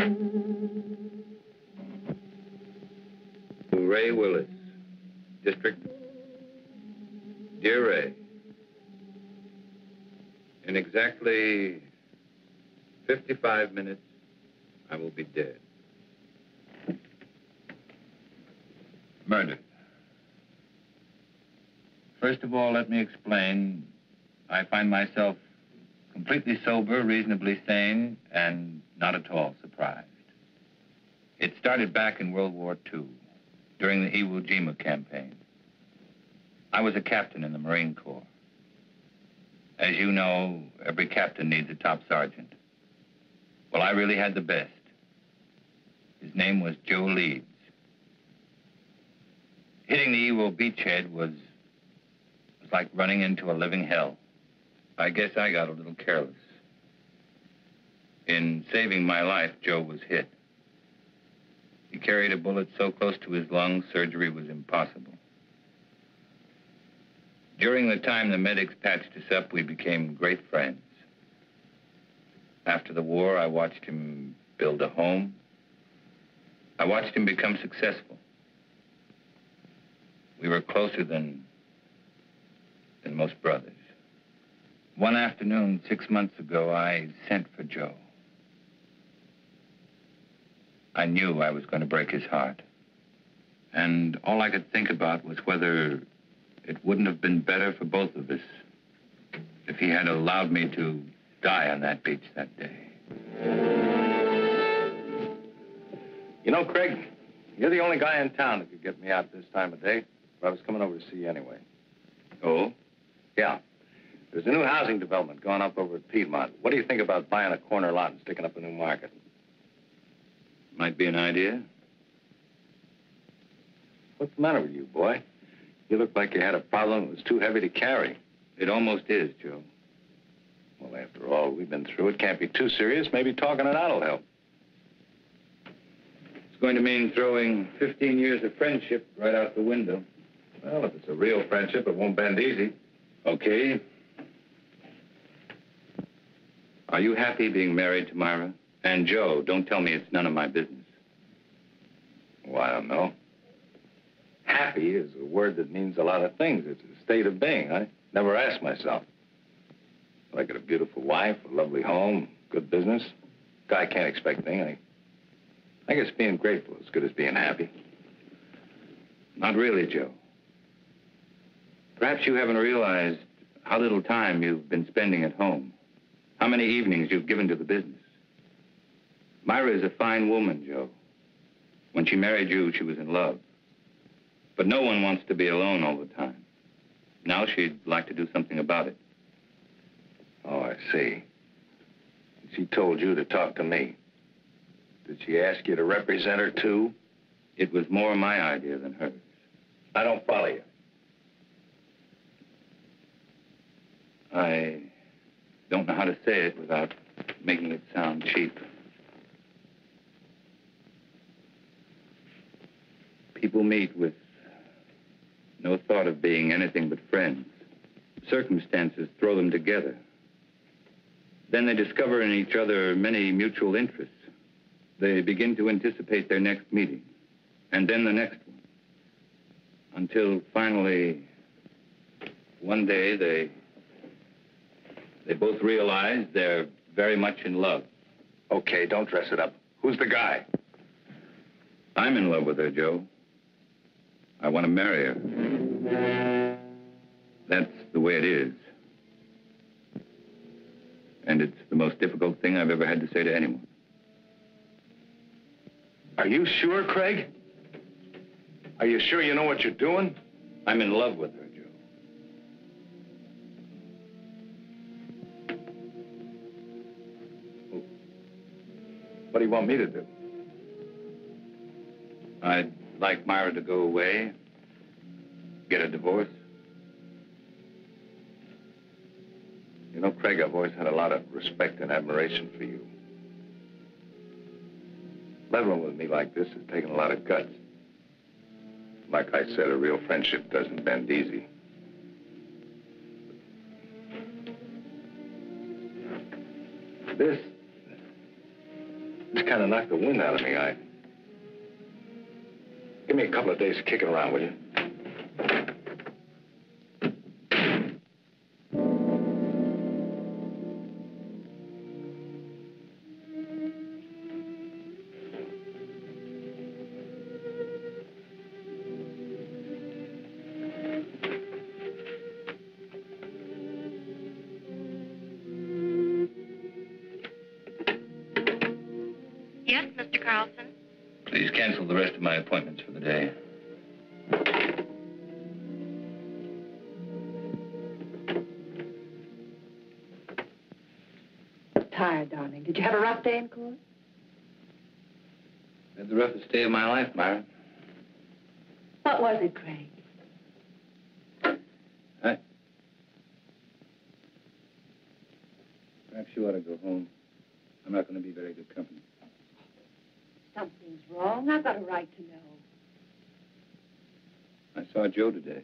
To Ray Willis, District. Dear Ray, in exactly 55 minutes, I will be dead. Murdered. First of all, let me explain. I find myself completely sober, reasonably sane, and not at all surprised. It started back in World War II, during the Iwo Jima campaign. I was a captain in the Marine Corps. As you know, every captain needs a top sergeant. Well, I really had the best. His name was Joe Leeds. Hitting the Iwo beachhead was like running into a living hell. I guess I got a little careless. In saving my life, Joe was hit. He carried a bullet so close to his lungs, surgery was impossible. During the time the medics patched us up, we became great friends. After the war, I watched him build a home. I watched him become successful. We were closer than most brothers. One afternoon, 6 months ago, I sent for Joe. I knew I was going to break his heart. And all I could think about was whether it wouldn't have been better for both of us if he had allowed me to die on that beach that day. You know, Craig, you're the only guy in town that could get me out this time of day. But I was coming over to see you anyway. Oh? Yeah. There's a new housing development going up over at Piedmont. What do you think about buying a corner lot and sticking up a new market? Might be an idea. What's the matter with you, boy? You looked like you had a problem that was too heavy to carry. It almost is, Joe. Well, after all we've been through, it can't be too serious. Maybe talking it out will help. It's going to mean throwing 15 years of friendship right out the window. Well, if it's a real friendship, it won't bend easy. Okay. Are you happy being married to Myra? And Joe, don't tell me it's none of my business. Well, I don't know. Happy is a word that means a lot of things. It's a state of being. I never asked myself. I got a beautiful wife, a lovely home, good business. Guy can't expect anything. I guess being grateful is as good as being happy. Not really, Joe. Perhaps you haven't realized how little time you've been spending at home, how many evenings you've given to the business. Myra is a fine woman, Joe. When she married you, she was in love. But no one wants to be alone all the time. Now she'd like to do something about it. Oh, I see. She told you to talk to me. Did she ask you to represent her, too? It was more my idea than hers. I don't follow you. I don't know how to say it without making it sound cheap. People meet with no thought of being anything but friends. Circumstances throw them together. Then they discover in each other many mutual interests. They begin to anticipate their next meeting, and then the next one, until finally, one day, they both realize they're very much in love. Okay, don't dress it up. Who's the guy? I'm in love with her, Joe. I want to marry her. That's the way it is. And it's the most difficult thing I've ever had to say to anyone. Are you sure, Craig? Are you sure you know what you're doing? I'm in love with her, Joe. Oh. What do you want me to do? I'd like Myra to go away, get a divorce. You know, Craig, I've always had a lot of respect and admiration for you. Leveling with me like this has taken a lot of guts. Like I said, a real friendship doesn't bend easy. This It kind of knocked the wind out of me. Give me a couple of days of kicking around, will you? Day in court? I had the roughest day of my life, Myra. What was it, Craig? Perhaps you ought to go home. I'm not going to be very good company. Something's wrong. I've got a right to know. I saw Joe today.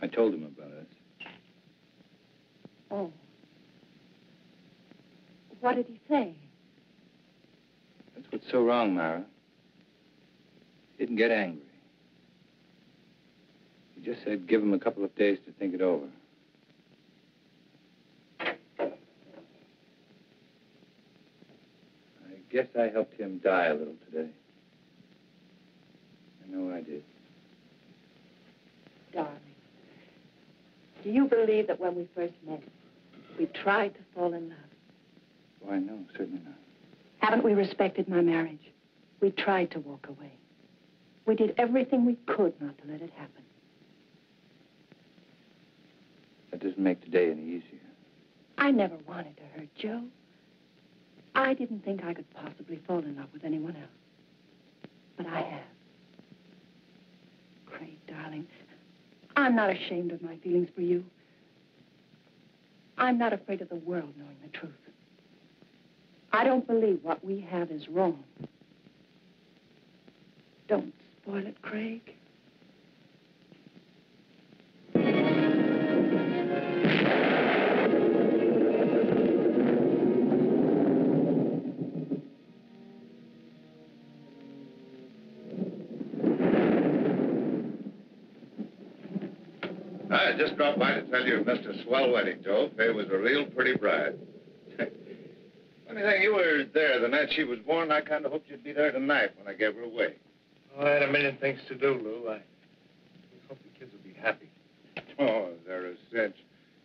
I told him about us. Oh. What did he say? That's what's so wrong, Myra. He didn't get angry. He just said give him a couple of days to think it over. I guess I helped him die a little today. I know I did. Darling, do you believe that when we first met, we tried to fall in love? Why, no, certainly not. Haven't we respected my marriage? We tried to walk away. We did everything we could not to let it happen. That doesn't make today any easier. I never wanted to hurt Joe. I didn't think I could possibly fall in love with anyone else. But I have. Craig, darling, I'm not ashamed of my feelings for you. I'm not afraid of the world knowing the truth. I don't believe what we have is wrong. Don't spoil it, Craig. I just dropped by to tell you of Mr. Swell Wedding, Joe. Faye was a real pretty bride. Funny thing, you were there the night she was born. I kind of hoped you'd be there tonight when I gave her away. Well, I had a million things to do, Lou. I hope the kids will be happy. Oh, they're a cinch.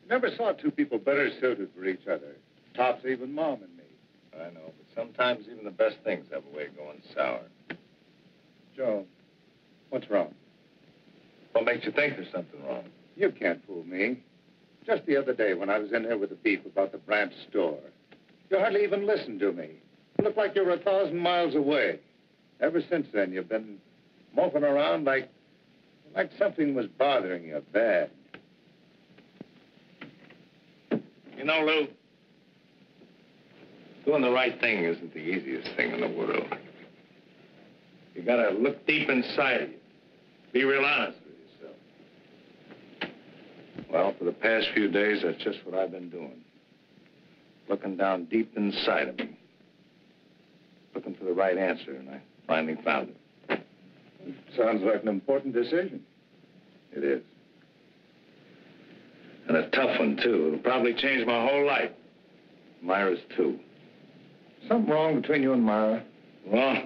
You never saw two people better suited for each other. Tops even Mom and me. I know, but sometimes even the best things have a way of going sour. Joe, what's wrong? What makes you think there's something wrong? You can't fool me. Just the other day when I was in here with the beef about the branch store, you hardly even listened to me. You look like you were 1,000 miles away. Ever since then, you've been moping around like something was bothering you bad. You know, Lou, doing the right thing isn't the easiest thing in the world. You gotta look deep inside of you. Be real honest with yourself. Well, for the past few days, that's just what I've been doing. Looking down deep inside of me. Looking for the right answer, and I finally found it. It sounds like an important decision. It is. And a tough one, too. It'll probably change my whole life. Myra's, too. Something wrong between you and Myra? Wrong?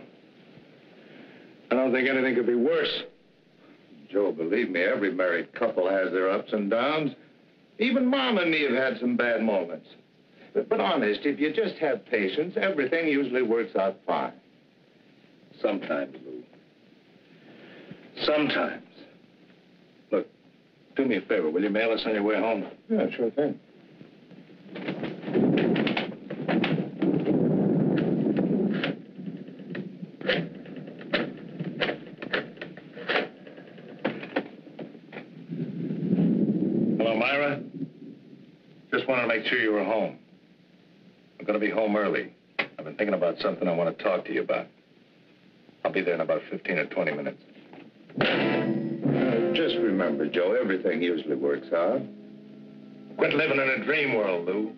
I don't think anything could be worse. Joe, believe me, every married couple has their ups and downs. Even Mom and me have had some bad moments. But honest, if you just have patience, everything usually works out fine. Sometimes, Lou. Sometimes. Look, do me a favor. Will you mail us on your way home? Yeah, sure thing. Hello, Myra. Just wanted to make sure you were home. I'm going to be home early. I've been thinking about something I want to talk to you about. I'll be there in about 15 or 20 minutes. Just remember, Joe, everything usually works out. Quit living in a dream world, Lou.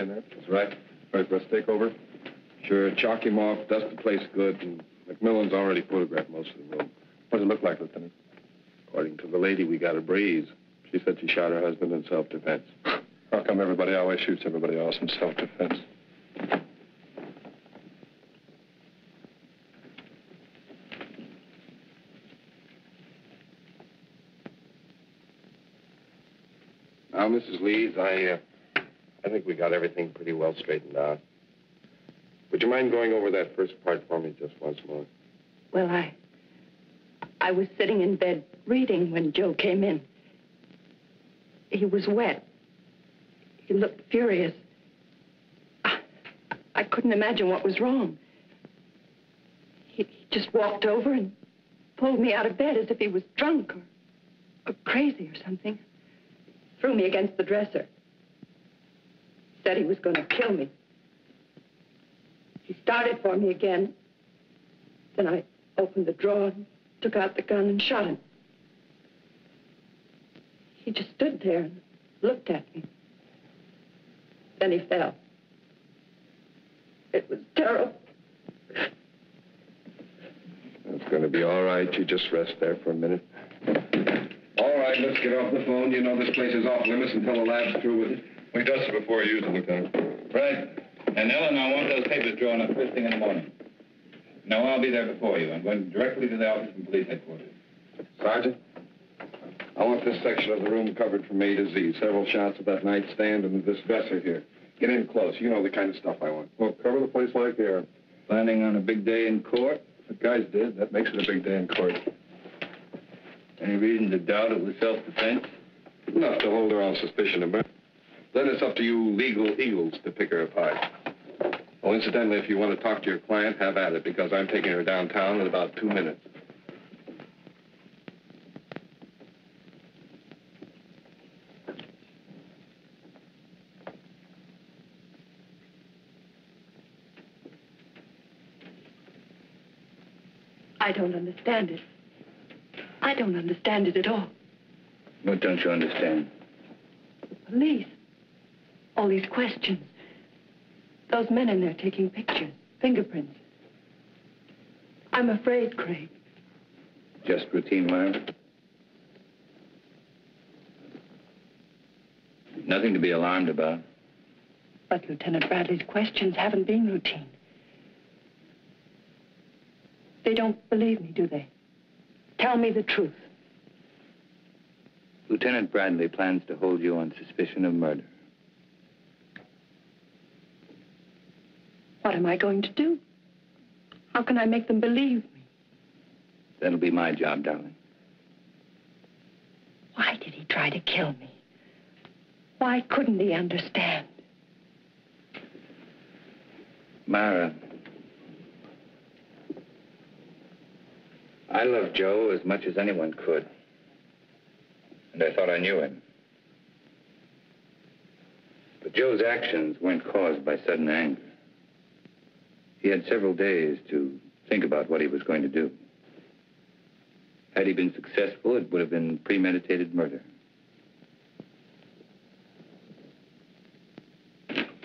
Everybody in there? That's right. First, let's take over. Sure, chalk him off, dust the place good, and McMillan's already photographed most of the room. What does it look like, Lieutenant? According to the lady, we got a breeze. She said she shot her husband in self-defense. How come everybody always shoots everybody else in self-defense? Now, Mrs. Leeds, I think we got everything pretty well straightened out. Would you mind going over that first part for me just once more? Well, I was sitting in bed reading when Joe came in. He was wet. He looked furious. I couldn't imagine what was wrong. He just walked over and pulled me out of bed as if he was drunk or crazy or something. Threw me against the dresser. Said he was going to kill me. He started for me again. Then I opened the drawer, took out the gun, and shot him. He just stood there and looked at me. Then he fell. It was terrible. It's going to be all right. You just rest there for a minute. All right, let's get off the phone. You know this place is off limits until the lab's through with it. We dusted before we used it, Lieutenant. Right. And, Ellen, I want those papers drawn up first thing in the morning. No, I'll be there before you. I'm going directly to the office from police headquarters. Sergeant, I want this section of the room covered from A to Z. Several shots of that nightstand and this dresser here. Get in close. You know the kind of stuff I want. Well, cover the place like air. Planning on a big day in court? The guys did. That makes it a big day in court. Any reason to doubt it was self-defense? Enough to hold her on suspicion of murder. Then it's up to you legal eagles to pick her apart. Oh, incidentally, if you want to talk to your client, have at it, because I'm taking her downtown in about 2 minutes. I don't understand it. I don't understand it at all. What don't you understand? The police. All these questions. Those men in there taking pictures, fingerprints. I'm afraid, Craig. Just routine, Myra. Nothing to be alarmed about. But Lieutenant Bradley's questions haven't been routine. They don't believe me, do they? Tell me the truth. Lieutenant Bradley plans to hold you on suspicion of murder. What am I going to do? How can I make them believe me? That'll be my job, darling. Why did he try to kill me? Why couldn't he understand? Myra, I loved Joe as much as anyone could. And I thought I knew him. But Joe's actions weren't caused by sudden anger. He had several days to think about what he was going to do. Had he been successful, it would have been premeditated murder.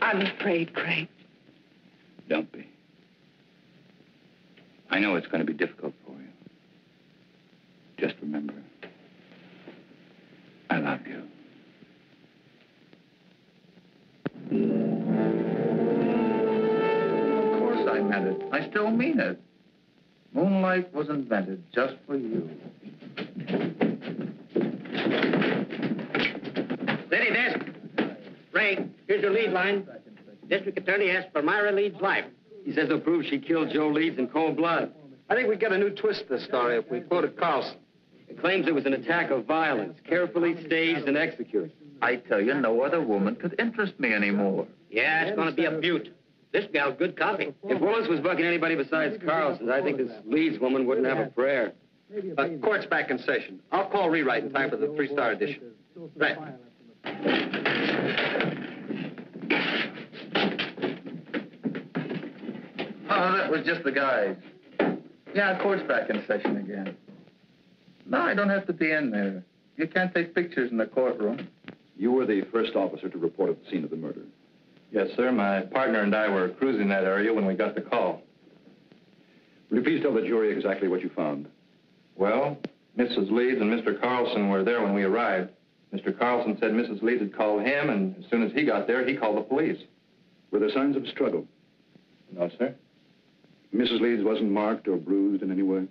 I'm afraid, Craig. Don't be. I know it's going to be difficult for you. Just remember, I love you. I still mean it. Moonlight was invented just for you. City desk. Ray, here's your lead line. District attorney asked for Myra Leeds' life. He says to prove she killed Joe Leeds in cold blood. I think we get a new twist to the story if we quoted Carlson. It claims it was an attack of violence, carefully staged and executed. I tell you, no other woman could interest me anymore. Yeah, it's going to be a beaut. This gal's good copy. If Willis was bucking anybody besides Carlson, I think this Leeds woman wouldn't have a prayer. But court's back in session. I'll call rewrite in time for the 3-star edition. Right. Oh, that was just the guys. Yeah, court's back in session again. No, I don't have to be in there. You can't take pictures in the courtroom. You were the first officer to report at the scene of the murder. Yes, sir. My partner and I were cruising that area when we got the call. Will you please tell the jury exactly what you found? Well, Mrs. Leeds and Mr. Carlson were there when we arrived. Mr. Carlson said Mrs. Leeds had called him, and as soon as he got there, he called the police. Were there signs of struggle? No, sir. Mrs. Leeds wasn't marked or bruised in any way?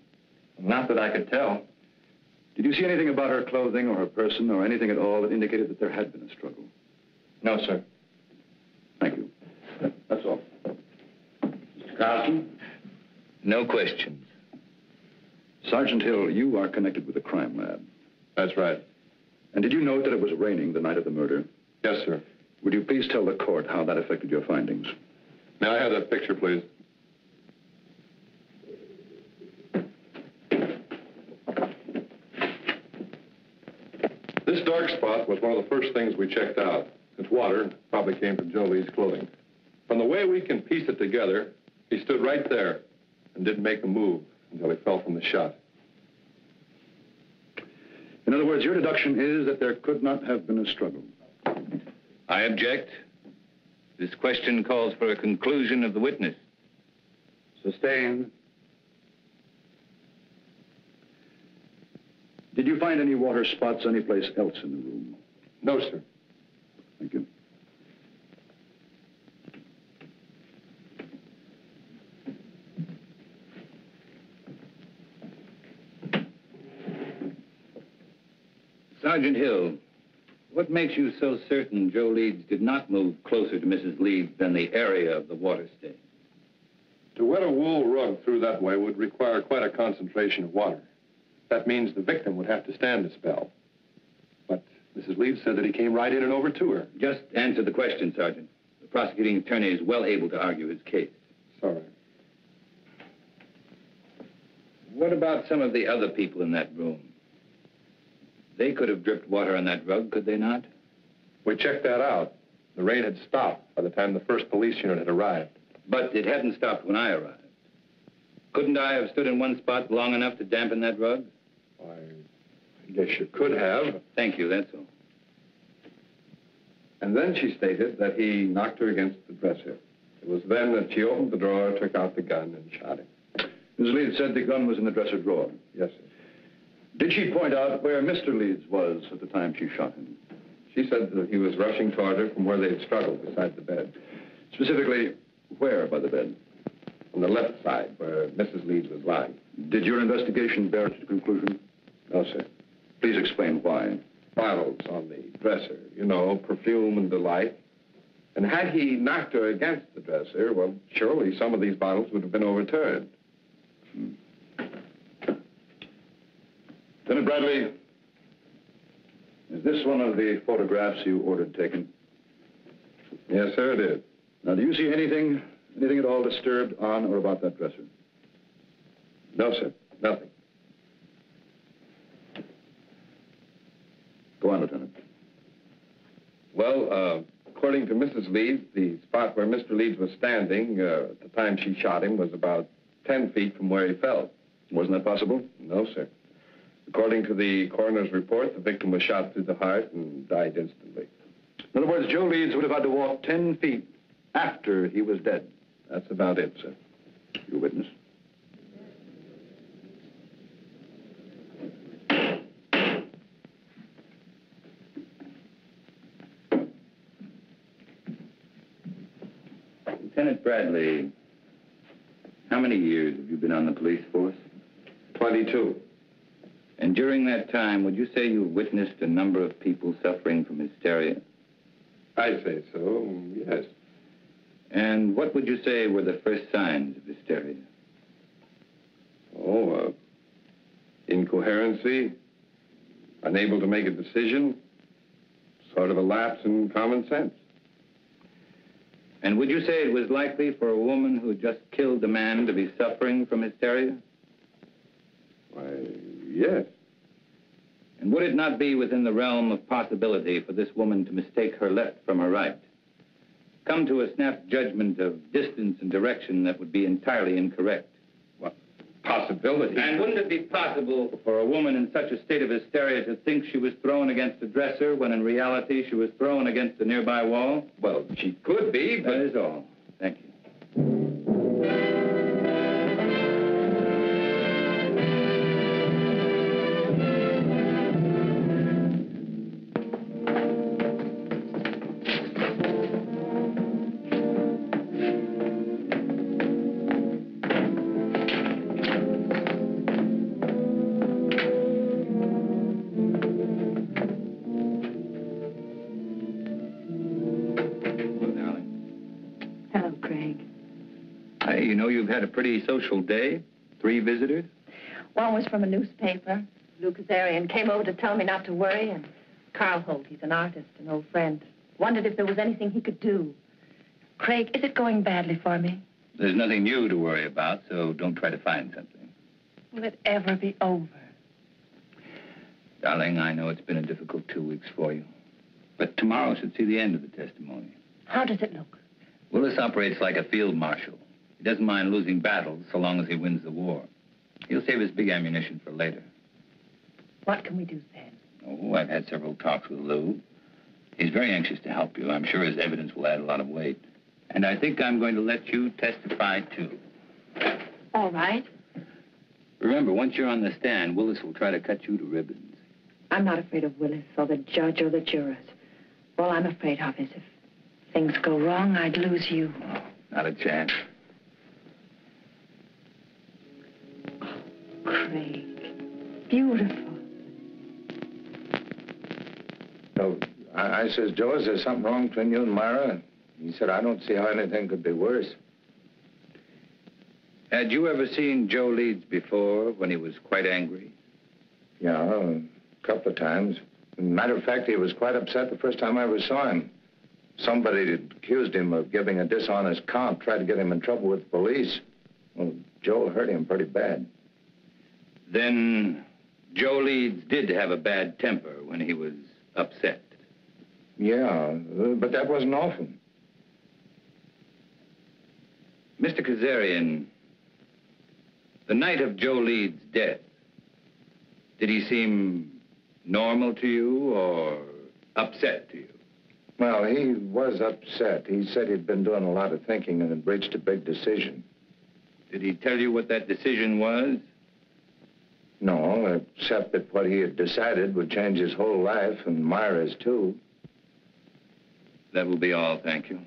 Not that I could tell. Did you see anything about her clothing or her person or anything at all that indicated that there had been a struggle? No, sir. Thank you. That's all. Mr. Carlson? No questions. Sergeant Hill, you are connected with the crime lab. That's right. And did you note that it was raining the night of the murder? Yes, sir. Would you please tell the court how that affected your findings? May I have that picture, please? This dark spot was one of the first things we checked out. It's water, probably came from Joe Leeds' clothing. From the way we can piece it together, he stood right there and didn't make a move until he fell from the shot. In other words, your deduction is that there could not have been a struggle. I object. This question calls for a conclusion of the witness. Sustained. Did you find any water spots anyplace else in the room? No, sir. Thank you. Sergeant Hill, what makes you so certain Joe Leeds did not move closer to Mrs. Leeds than the area of the water stain? To wet a wool rug through that way would require quite a concentration of water. That means the victim would have to stand a spell. But Mrs. Leeds said that he came right in and over to her. Just answer the question, Sergeant. The prosecuting attorney is well able to argue his case. Sorry. What about some of the other people in that room? They could have dripped water on that rug, could they not? We checked that out. The rain had stopped by the time the first police unit had arrived. But it hadn't stopped when I arrived. Couldn't I have stood in one spot long enough to dampen that rug? I guess you could have. Thank you, that's all. And then she stated that he knocked her against the dresser. It was then that she opened the drawer, took out the gun, and shot him. Mrs. Leeds said the gun was in the dresser drawer. Yes, sir. Did she point out where Mr. Leeds was at the time she shot him? She said that he was rushing toward her from where they had struggled beside the bed. Specifically, where by the bed? On the left side, where Mrs. Leeds was lying. Did your investigation bear to the conclusion? No, sir. Please explain why. Bottles on the dresser, you know, perfume and delight. And had he knocked her against the dresser, well, surely some of these bottles would have been overturned. Lieutenant Bradley, is this one of the photographs you ordered taken? Yes, sir, it is. Now, do you see anything at all disturbed on or about that dresser? No, sir, nothing. Go on, Lieutenant. Well, according to Mrs. Leeds, the spot where Mr. Leeds was standing at the time she shot him was about 10 feet from where he fell. Wasn't that possible? No, sir. According to the coroner's report, the victim was shot through the heart and died instantly. In other words, Joe Leeds would have had to walk 10 feet after he was dead. That's about it, sir. Your witness. Lieutenant Bradley, how many years have you been on the police force? 22. And during that time, would you say you witnessed a number of people suffering from hysteria? I'd say so, yes. And what would you say were the first signs of hysteria? Oh, incoherency, unable to make a decision, sort of a lapse in common sense. And would you say it was likely for a woman who just killed a man to be suffering from hysteria? Why, yes. And would it not be within the realm of possibility for this woman to mistake her left from her right? Come to a snap judgment of distance and direction that would be entirely incorrect? What? possibility. And wouldn't it be possible for a woman in such a state of hysteria to think she was thrown against a dresser when in reality she was thrown against a nearby wall? Well, she could be, but... That is all. Thank you. Had a pretty social day. 3 visitors. One was from a newspaper. Lou Kazarian came over to tell me not to worry, and Karl Holt, he's an artist, an old friend, wondered if there was anything he could do. Craig, is it going badly for me? There's nothing new to worry about, so don't try to find something. Will it ever be over? Darling, I know it's been a difficult 2 weeks for you, but tomorrow should see the end of the testimony. How does it look? Willis operates like a field marshal. He doesn't mind losing battles so long as he wins the war. He'll save his big ammunition for later. What can we do then? Oh, I've had several talks with Lou. He's very anxious to help you. I'm sure his evidence will add a lot of weight. And I think I'm going to let you testify, too. All right. Remember, once you're on the stand, Willis will try to cut you to ribbons. I'm not afraid of Willis or the judge or the jurors. All I'm afraid of is if things go wrong, I'd lose you. Oh, not a chance. Craig, beautiful. So I says, Joe, is there something wrong between you and Myra? He said, I don't see how anything could be worse. Had you ever seen Joe Leeds before when he was quite angry? Yeah, a couple of times. Matter of fact, he was quite upset the first time I ever saw him. Somebody had accused him of giving a dishonest comp, tried to get him in trouble with the police. Well, Joe hurt him pretty bad. Then Joe Leeds did have a bad temper when he was upset. Yeah, but that wasn't often. Mr. Kazarian, the night of Joe Leeds' death, did he seem normal to you or upset to you? Well, he was upset. He said he'd been doing a lot of thinking and had reached a big decision. Did he tell you what that decision was? No, except that what he had decided would change his whole life, and Myra's, too. That will be all, thank you.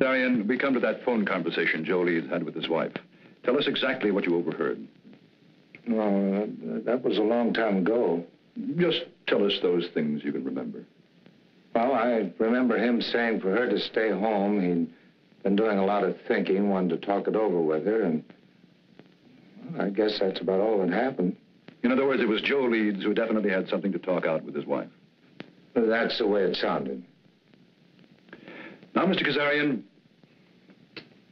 Darian, we come to that phone conversation Joe Leeds had with his wife. Tell us exactly what you overheard. No, that was a long time ago. Just tell us those things you can remember. Well, I remember him saying for her to stay home. He'd been doing a lot of thinking, wanted to talk it over with her, and I guess that's about all that happened. In other words, it was Joe Leeds who definitely had something to talk out with his wife. That's the way it sounded. Now, Mr. Kazarian,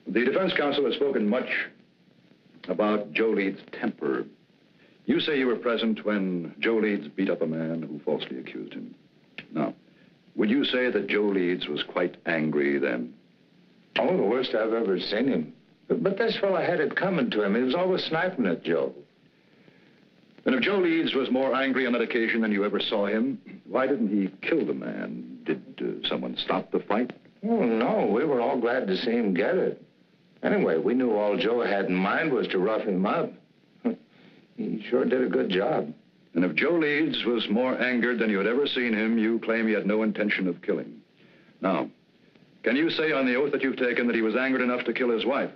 the defense counsel has spoken much about Joe Leeds' temper. You say you were present when Joe Leeds beat up a man who falsely accused him. Now, would you say that Joe Leeds was quite angry then? Oh, the worst I've ever seen him. But this fella had it coming to him. He was always sniping at Joe. And if Joe Leeds was more angry on that occasion than you ever saw him, why didn't he kill the man? Did someone stop the fight? Oh, no. We were all glad to see him get it. Anyway, we knew all Joe had in mind was to rough him up. He sure did a good job. And if Joe Leeds was more angered than you had ever seen him, you claim he had no intention of killing. Now, can you say on the oath that you've taken that he was angered enough to kill his wife?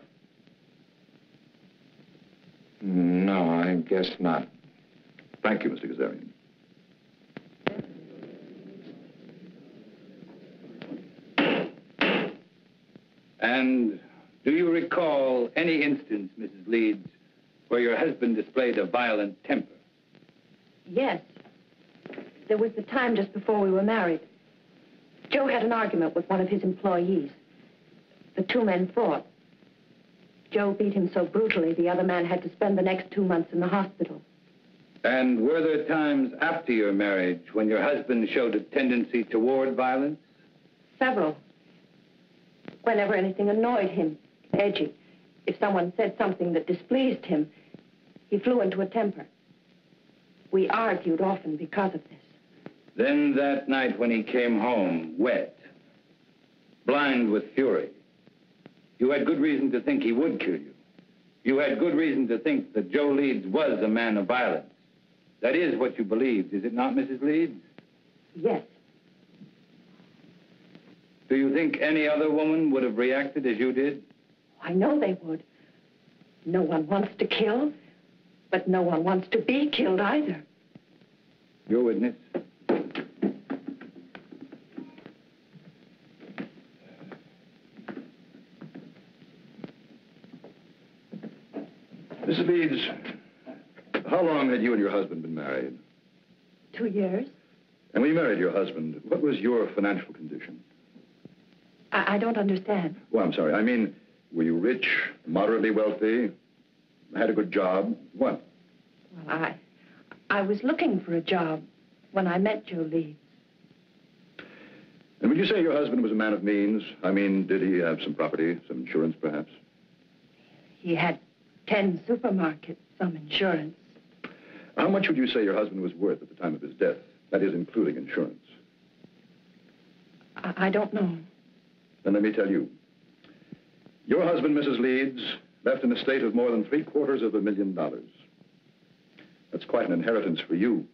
No, I guess not. Thank you, Mr. Kazarian. And do you recall any instance, Mrs. Leeds, where your husband displayed a violent temper? Yes. There was the time just before we were married. Joe had an argument with one of his employees. The 2 men fought. Joe beat him so brutally, the other man had to spend the next 2 months in the hospital. And were there times after your marriage when your husband showed a tendency toward violence? Several. Whenever anything annoyed him, edgy. If someone said something that displeased him, He flew into a temper. We argued often because of this. Then that night when he came home, wet, blind with fury, you had good reason to think he would kill you. You had good reason to think that Joe Leeds was a man of violence. That is what you believed, is it not, Mrs. Leeds? Yes. Do you think any other woman would have reacted as you did? I know they would. No one wants to kill, but no one wants to be killed either. Your witness. Mrs. Leeds, how long had you and your husband been married? 2 years. And when you married your husband, what was your financial condition? I don't understand. Well, I'm sorry. I mean, were you rich, moderately wealthy, had a good job? What? Well, I was looking for a job when I met Joe Leeds. And would you say your husband was a man of means? I mean, did he have some property, some insurance, perhaps? He had 10 supermarkets, some insurance. How much would you say your husband was worth at the time of his death? That is, including insurance. I don't know. Then let me tell you. Your husband, Mrs. Leeds, left an estate of more than $750,000. That's quite an inheritance for you.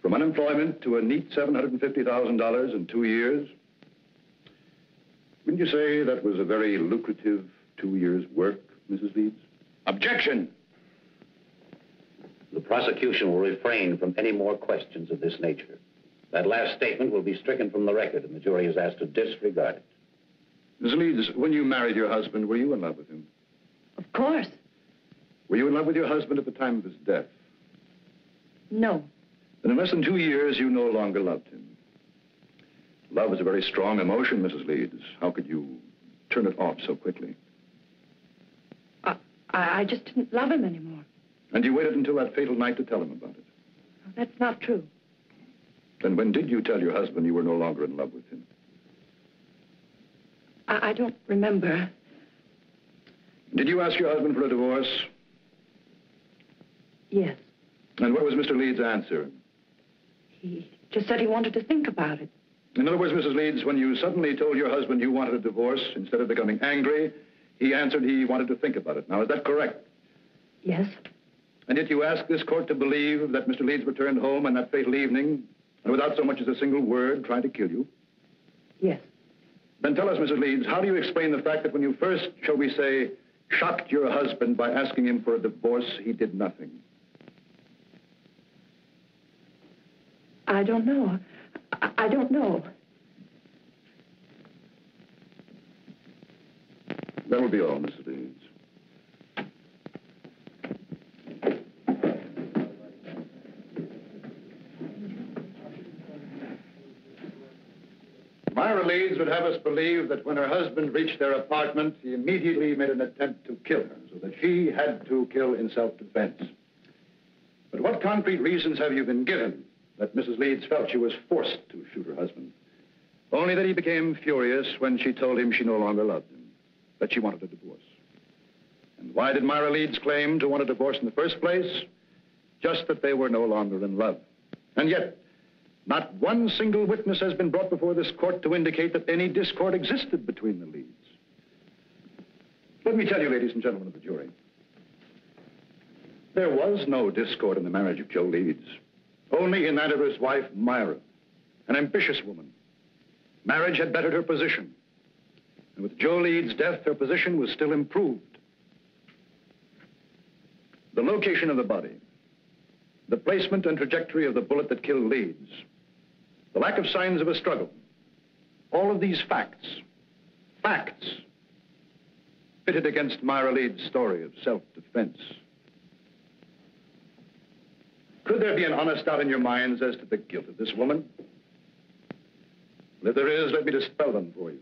From unemployment to a neat $750,000 in 2 years. Wouldn't you say that was a very lucrative 2 years' work, Mrs. Leeds? Objection! The prosecution will refrain from any more questions of this nature. That last statement will be stricken from the record, and the jury is asked to disregard it. Miss Leeds, when you married your husband, were you in love with him? Of course. Were you in love with your husband at the time of his death? No. Then in less than 2 years, you no longer loved him. Love is a very strong emotion, Mrs. Leeds. How could you turn it off so quickly? I just didn't love him anymore. And you waited until that fatal night to tell him about it? No, that's not true. Then when did you tell your husband you were no longer in love with him? I don't remember. Did you ask your husband for a divorce? Yes. And what was Mr. Leeds' answer? He just said he wanted to think about it. In other words, Mrs. Leeds, when you suddenly told your husband you wanted a divorce, instead of becoming angry, he answered he wanted to think about it. Now, is that correct? Yes. And yet you ask this court to believe that Mr. Leeds returned home on that fatal evening, and without so much as a single word, tried to kill you? Yes. Then tell us, Mrs. Leeds, how do you explain the fact that when you first, shall we say, shocked your husband by asking him for a divorce, he did nothing? I don't know. I don't know. That will be all, Mrs. Leeds. Myra Leeds would have us believe that when her husband reached their apartment, he immediately made an attempt to kill her, so that she had to kill in self-defense. But what concrete reasons have you been given that Mrs. Leeds felt she was forced to shoot her husband? Only that he became furious when she told him she no longer loved him, that she wanted a divorce. And why did Myra Leeds claim to want a divorce in the first place? Just that they were no longer in love. And yet, not one single witness has been brought before this court to indicate that any discord existed between the Leeds. Let me tell you, ladies and gentlemen of the jury, there was no discord in the marriage of Joe Leeds, only in that of his wife, Myra, an ambitious woman. Marriage had bettered her position, and with Joe Leeds' death, her position was still improved. The location of the body, the placement and trajectory of the bullet that killed Leeds, the lack of signs of a struggle. All of these facts, pitted against Myra Leeds' story of self-defense. Could there be an honest doubt in your minds as to the guilt of this woman? Well, if there is, let me dispel them for you.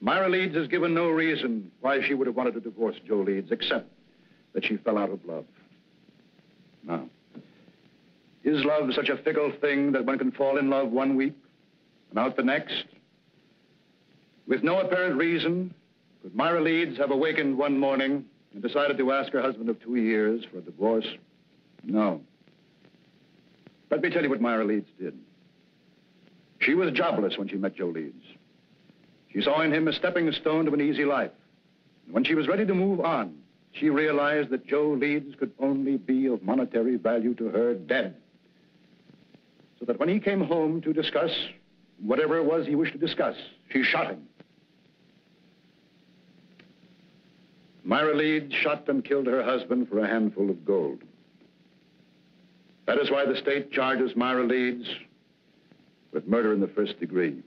Myra Leeds has given no reason why she would have wanted to divorce Joe Leeds, except that she fell out of love. Now, is love such a fickle thing that one can fall in love 1 week and out the next? With no apparent reason, could Myra Leeds have awakened one morning You decided to ask her husband of 2 years for a divorce? No. Let me tell you what Myra Leeds did. She was jobless when she met Joe Leeds. She saw in him a stepping stone to an easy life. And when she was ready to move on, she realized that Joe Leeds could only be of monetary value to her dead. So that when he came home to discuss whatever it was he wished to discuss, she shot him. Myra Leeds shot and killed her husband for a handful of gold. That is why the state charges Myra Leeds with murder in the first degree.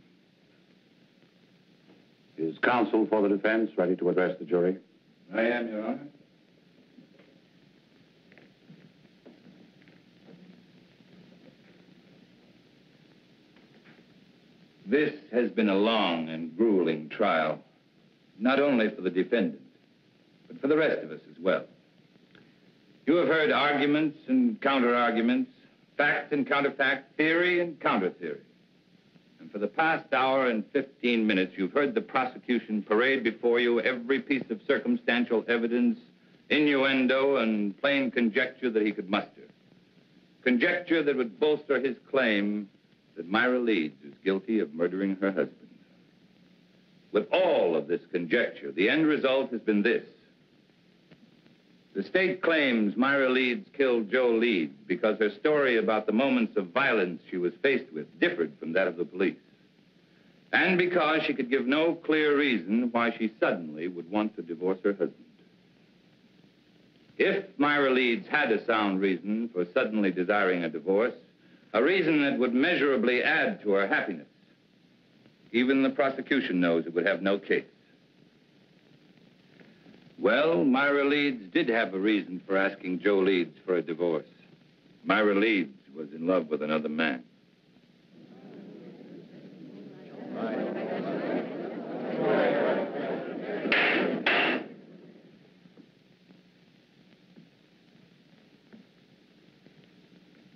Is counsel for the defense ready to address the jury? I am, Your Honor. This has been a long and grueling trial, not only for the defendant, but for the rest of us as well. You have heard arguments and counter-arguments, fact and counter-fact, theory and counter-theory. And for the past hour and 15 minutes, you've heard the prosecution parade before you every piece of circumstantial evidence, innuendo, and plain conjecture that he could muster. Conjecture that would bolster his claim that Myra Leeds is guilty of murdering her husband. With all of this conjecture, the end result has been this. The state claims Myra Leeds killed Joe Leeds because her story about the moments of violence she was faced with differed from that of the police, and because she could give no clear reason why she suddenly would want to divorce her husband. If Myra Leeds had a sound reason for suddenly desiring a divorce, a reason that would measurably add to her happiness, even the prosecution knows it would have no case. Well, Myra Leeds did have a reason for asking Joe Leeds for a divorce. Myra Leeds was in love with another man.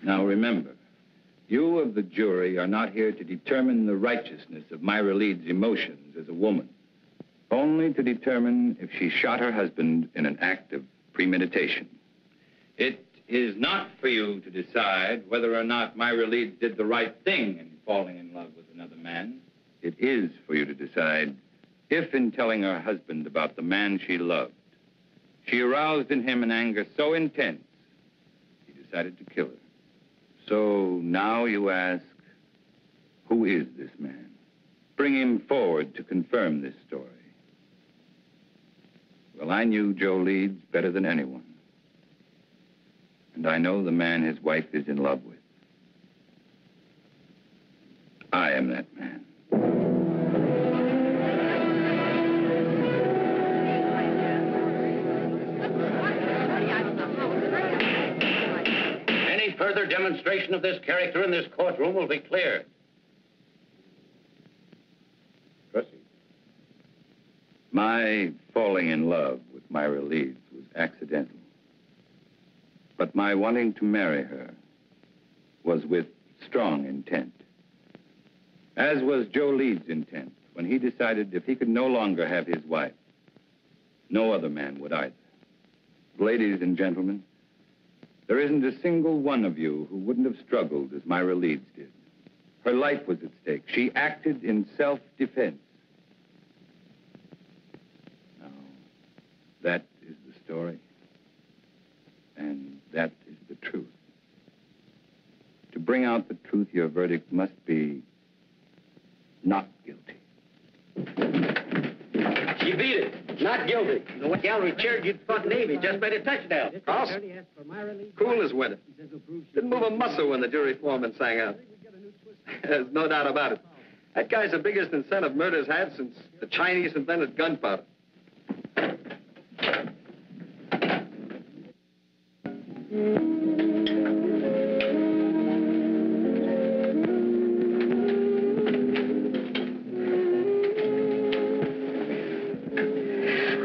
Now remember, you of the jury are not here to determine the righteousness of Myra Leeds' emotions as a woman. Only to determine if she shot her husband in an act of premeditation. It is not for you to decide whether or not Myra Leeds did the right thing in falling in love with another man. It is for you to decide if, in telling her husband about the man she loved, she aroused in him an anger so intense, he decided to kill her. So now you ask, who is this man? Bring him forward to confirm this story. Well, I knew Joe Leeds better than anyone. And I know the man his wife is in love with. I am that man. Any further demonstration of this character in this courtroom will be cleared. My falling in love with Myra Leeds was accidental. But my wanting to marry her was with strong intent. As was Joe Leeds' intent when he decided if he could no longer have his wife, no other man would either. Ladies and gentlemen, there isn't a single one of you who wouldn't have struggled as Myra Leeds did. Her life was at stake. She acted in self-defense. That is the story, and that is the truth. To bring out the truth, your verdict must be not guilty. She beat it. Not guilty. You know what? Gallery cheered you fucking Navy. Just made a touchdown. Carlson. Cool as weather. Didn't move a muscle when the jury foreman sang out. There's no doubt about it. That guy's the biggest incentive murder's had since the Chinese invented gunpowder.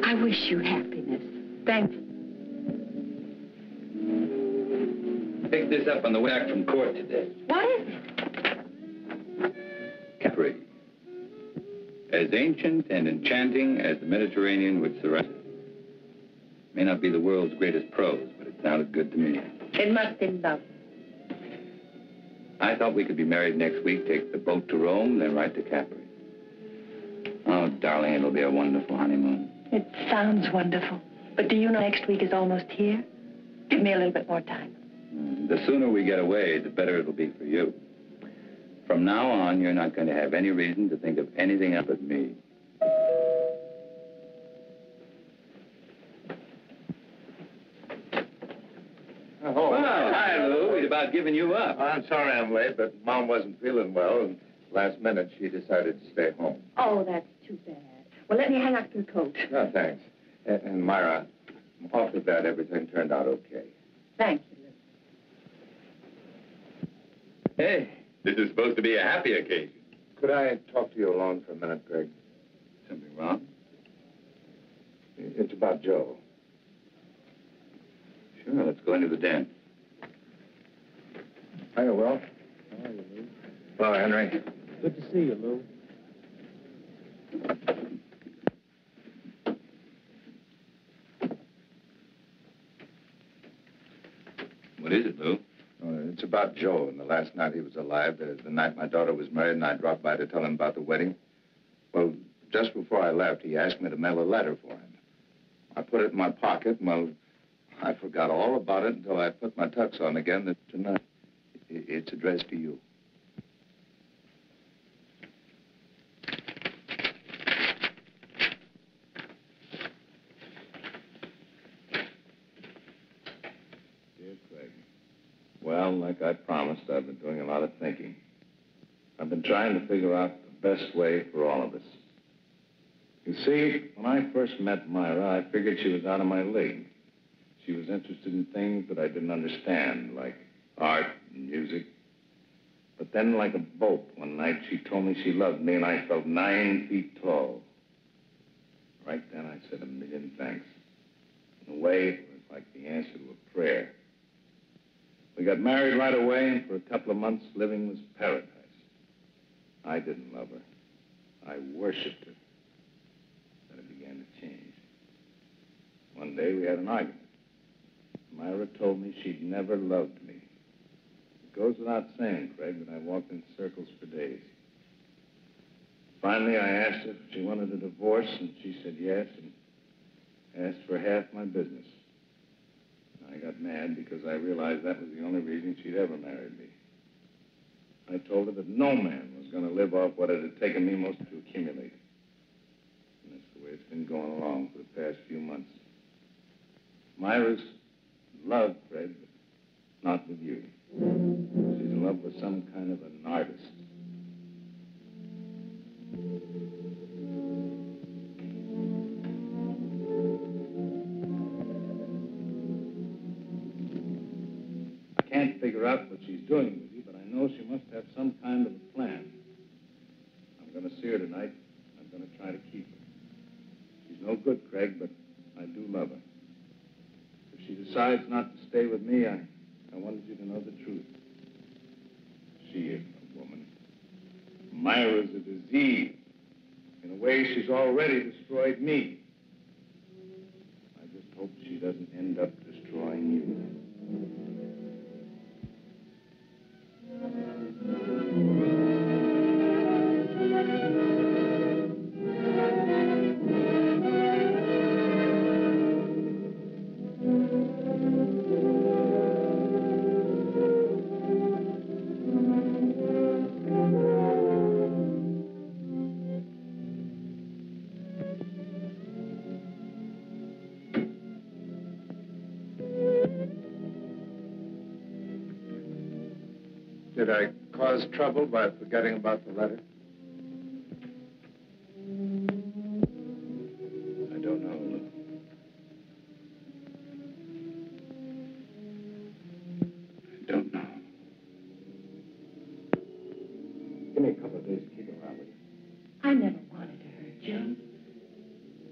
I wish you happiness. Thanks. Picked this up on the way back from court today. What is it? Capri. As ancient and enchanting as the Mediterranean which surrounds it. May not be the world's greatest prose, but it sounded good to me. It must be love. I thought we could be married next week, take the boat to Rome, then right to Capri. Oh, darling, it'll be a wonderful honeymoon. It sounds wonderful. But do you know next week is almost here? Give me a little bit more time. The sooner we get away, the better it'll be for you. From now on, you're not going to have any reason to think of anything else but me. Oh, well, hi, Lou. We'd about given you up. Oh, I'm sorry I'm late, but Mom wasn't feeling well, and last minute she decided to stay home. Oh, that's too bad. Well, let me hang up your coat. No, thanks. And Myra, I'm awfully glad everything turned out okay. Thank you, Lou. Hey, this is supposed to be a happy occasion. Could I talk to you alone for a minute, Greg? Something wrong? It's about Joe. Sure, let's go into the den. Hiya, Will. How are you, Lou? Hello, Henry. Good to see you, Lou. What is it, Lou? Oh, it's about Joe and the last night he was alive, the night my daughter was married, and I dropped by to tell him about the wedding. Well, just before I left, he asked me to mail a letter for him. I put it in my pocket, and, well, I forgot all about it until I put my tux on again tonight. It's addressed to you. Dear Craig, well, like I promised, I've been doing a lot of thinking. I've been trying to figure out the best way for all of us. You see, when I first met Myra, I figured she was out of my league. She was interested in things that I didn't understand, like art and music. But then, like a bolt, one night she told me she loved me, and I felt 9 feet tall. Right then, I said a million thanks. In a way, it was like the answer to a prayer. We got married right away, and for a couple of months, living was paradise. I didn't love her. I worshipped her. But it began to change. One day, we had an argument. Myra told me she'd never loved me. It goes without saying, Craig, that I walked in circles for days. Finally, I asked her if she wanted a divorce, and she said yes, and asked for half my business. I got mad because I realized that was the only reason she'd ever married me. I told her that no man was going to live off what it had taken me most to accumulate. And that's the way it's been going along for the past few months. Myra's love, Fred, but not with you. She's in love with some kind of an artist. I can't figure out what she's doing with you, but I know she must have some kind of a plan. I'm going to see her tonight. I'm going to try to keep her. She's no good, Craig, but I do love her. She decides not to stay with me. I wanted you to know the truth. She is a woman. Myra's a disease. In a way, she's already destroyed me. I just hope she doesn't end up destroying you. Did I cause trouble by forgetting about the letter? I don't know, Lou. I don't know. Give me a couple of days to keep around with you. I never wanted to hurt Jim.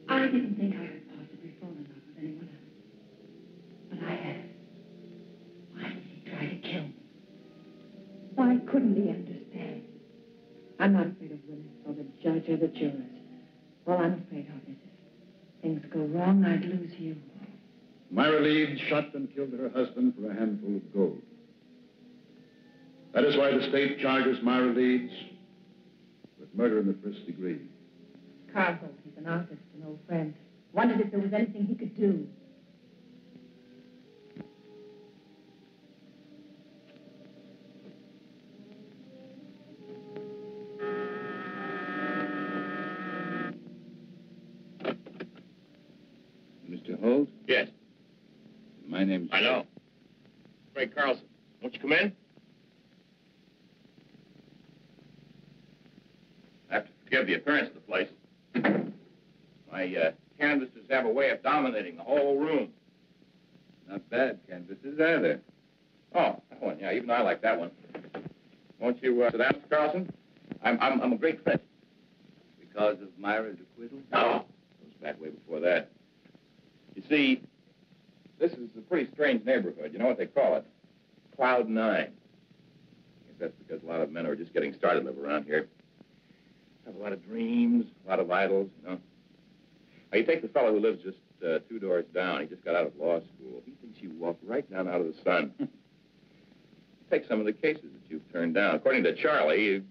I didn't think I could possibly fall in love with anyone else. But I had. Why did he try to kill me? Why couldn't he understand? I'm not afraid of Willis or the judge or the jurors. All I'm afraid of is if things go wrong, I'd lose you. Myra Leeds shot and killed her husband for a handful of gold. That is why the state charges Myra Leeds with murder in the first degree. Karl Holt, he's an artist, an old friend. Wondered if there was anything he could do. Mr. Holt? Yes. My name's... I know. Craig Carlson. Won't you come in? I have to forgive the appearance of the place. My canvases have a way of dominating the whole room. Not bad canvases either. Oh, that one. Yeah, even I like that one. Won't you sit down, Mr. Carlson? I'm a great friend. Because of Myra's acquittal? No. It was back way before that. You see, this is a pretty strange neighborhood. You know what they call it? Cloud Nine. I guess that's because a lot of men who are just getting started live around here. Have a lot of dreams, a lot of idols, you know. Now, you take the fellow who lives just two doors down. He just got out of law school. He thinks you walk right down out of the sun. Take some of the cases that you've turned down. According to Charlie, if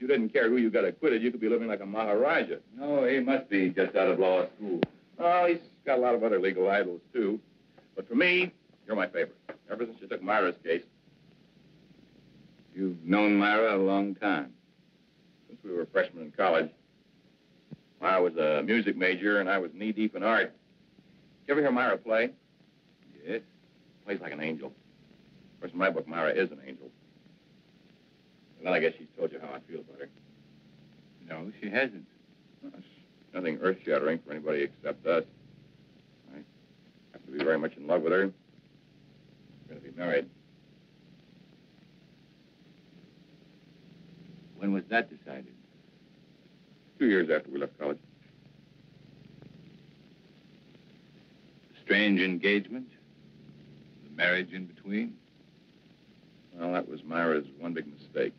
you didn't care who you got acquitted, you could be living like a Maharaja. No, he must be just out of law school. Oh, he's got a lot of other legal idols, too. But for me, you're my favorite. Ever since you took Myra's case. You've known Myra a long time. Since we were freshmen in college. I was a music major, and I was knee-deep in art. You ever hear Myra play? Yes. Plays like an angel. Of course, in my book, Myra is an angel. And then I guess she's told you how I feel about her. No, she hasn't. Nothing earth-shattering for anybody except us. I have to be very much in love with her. We're going to be married. When was that decided? 2 years after we left college. Strange engagement? The marriage in between? Well, that was Myra's one big mistake.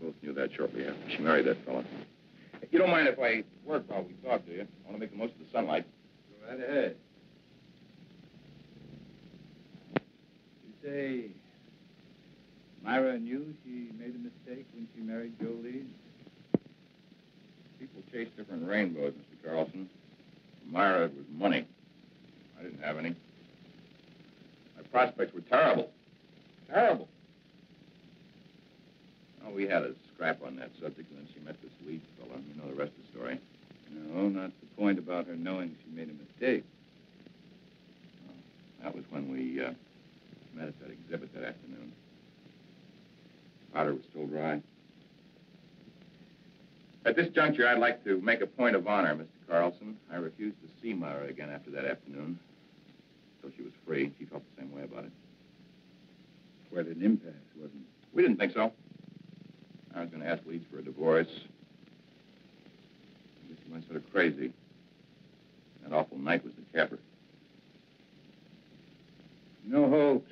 We both knew that shortly after she married that fellow. Hey, you don't mind if I work while we talk to you? I want to make the most of the sunlight. Go right ahead. You say Myra knew she made a mistake when she married Joe Leeds? People chase different rainbows, Mr. Carlson. For Myra, it was money. I didn't have any. My prospects were terrible. Terrible. Oh, we had a scrap on that subject, and then she met this Leeds fellow. You know the rest of the story. No, not the point about her knowing she made a mistake. Well, that was when we met at that exhibit that afternoon. Powder was still dry. At this juncture, I'd like to make a point of honor, Mr. Carlson. I refused to see Myra again after that afternoon. So she was free. She felt the same way about it. Quite an impasse, wasn't it? We didn't think so. I was going to ask Leeds for a divorce. I guess she went sort of crazy. That awful night was the capper. You know, Holt,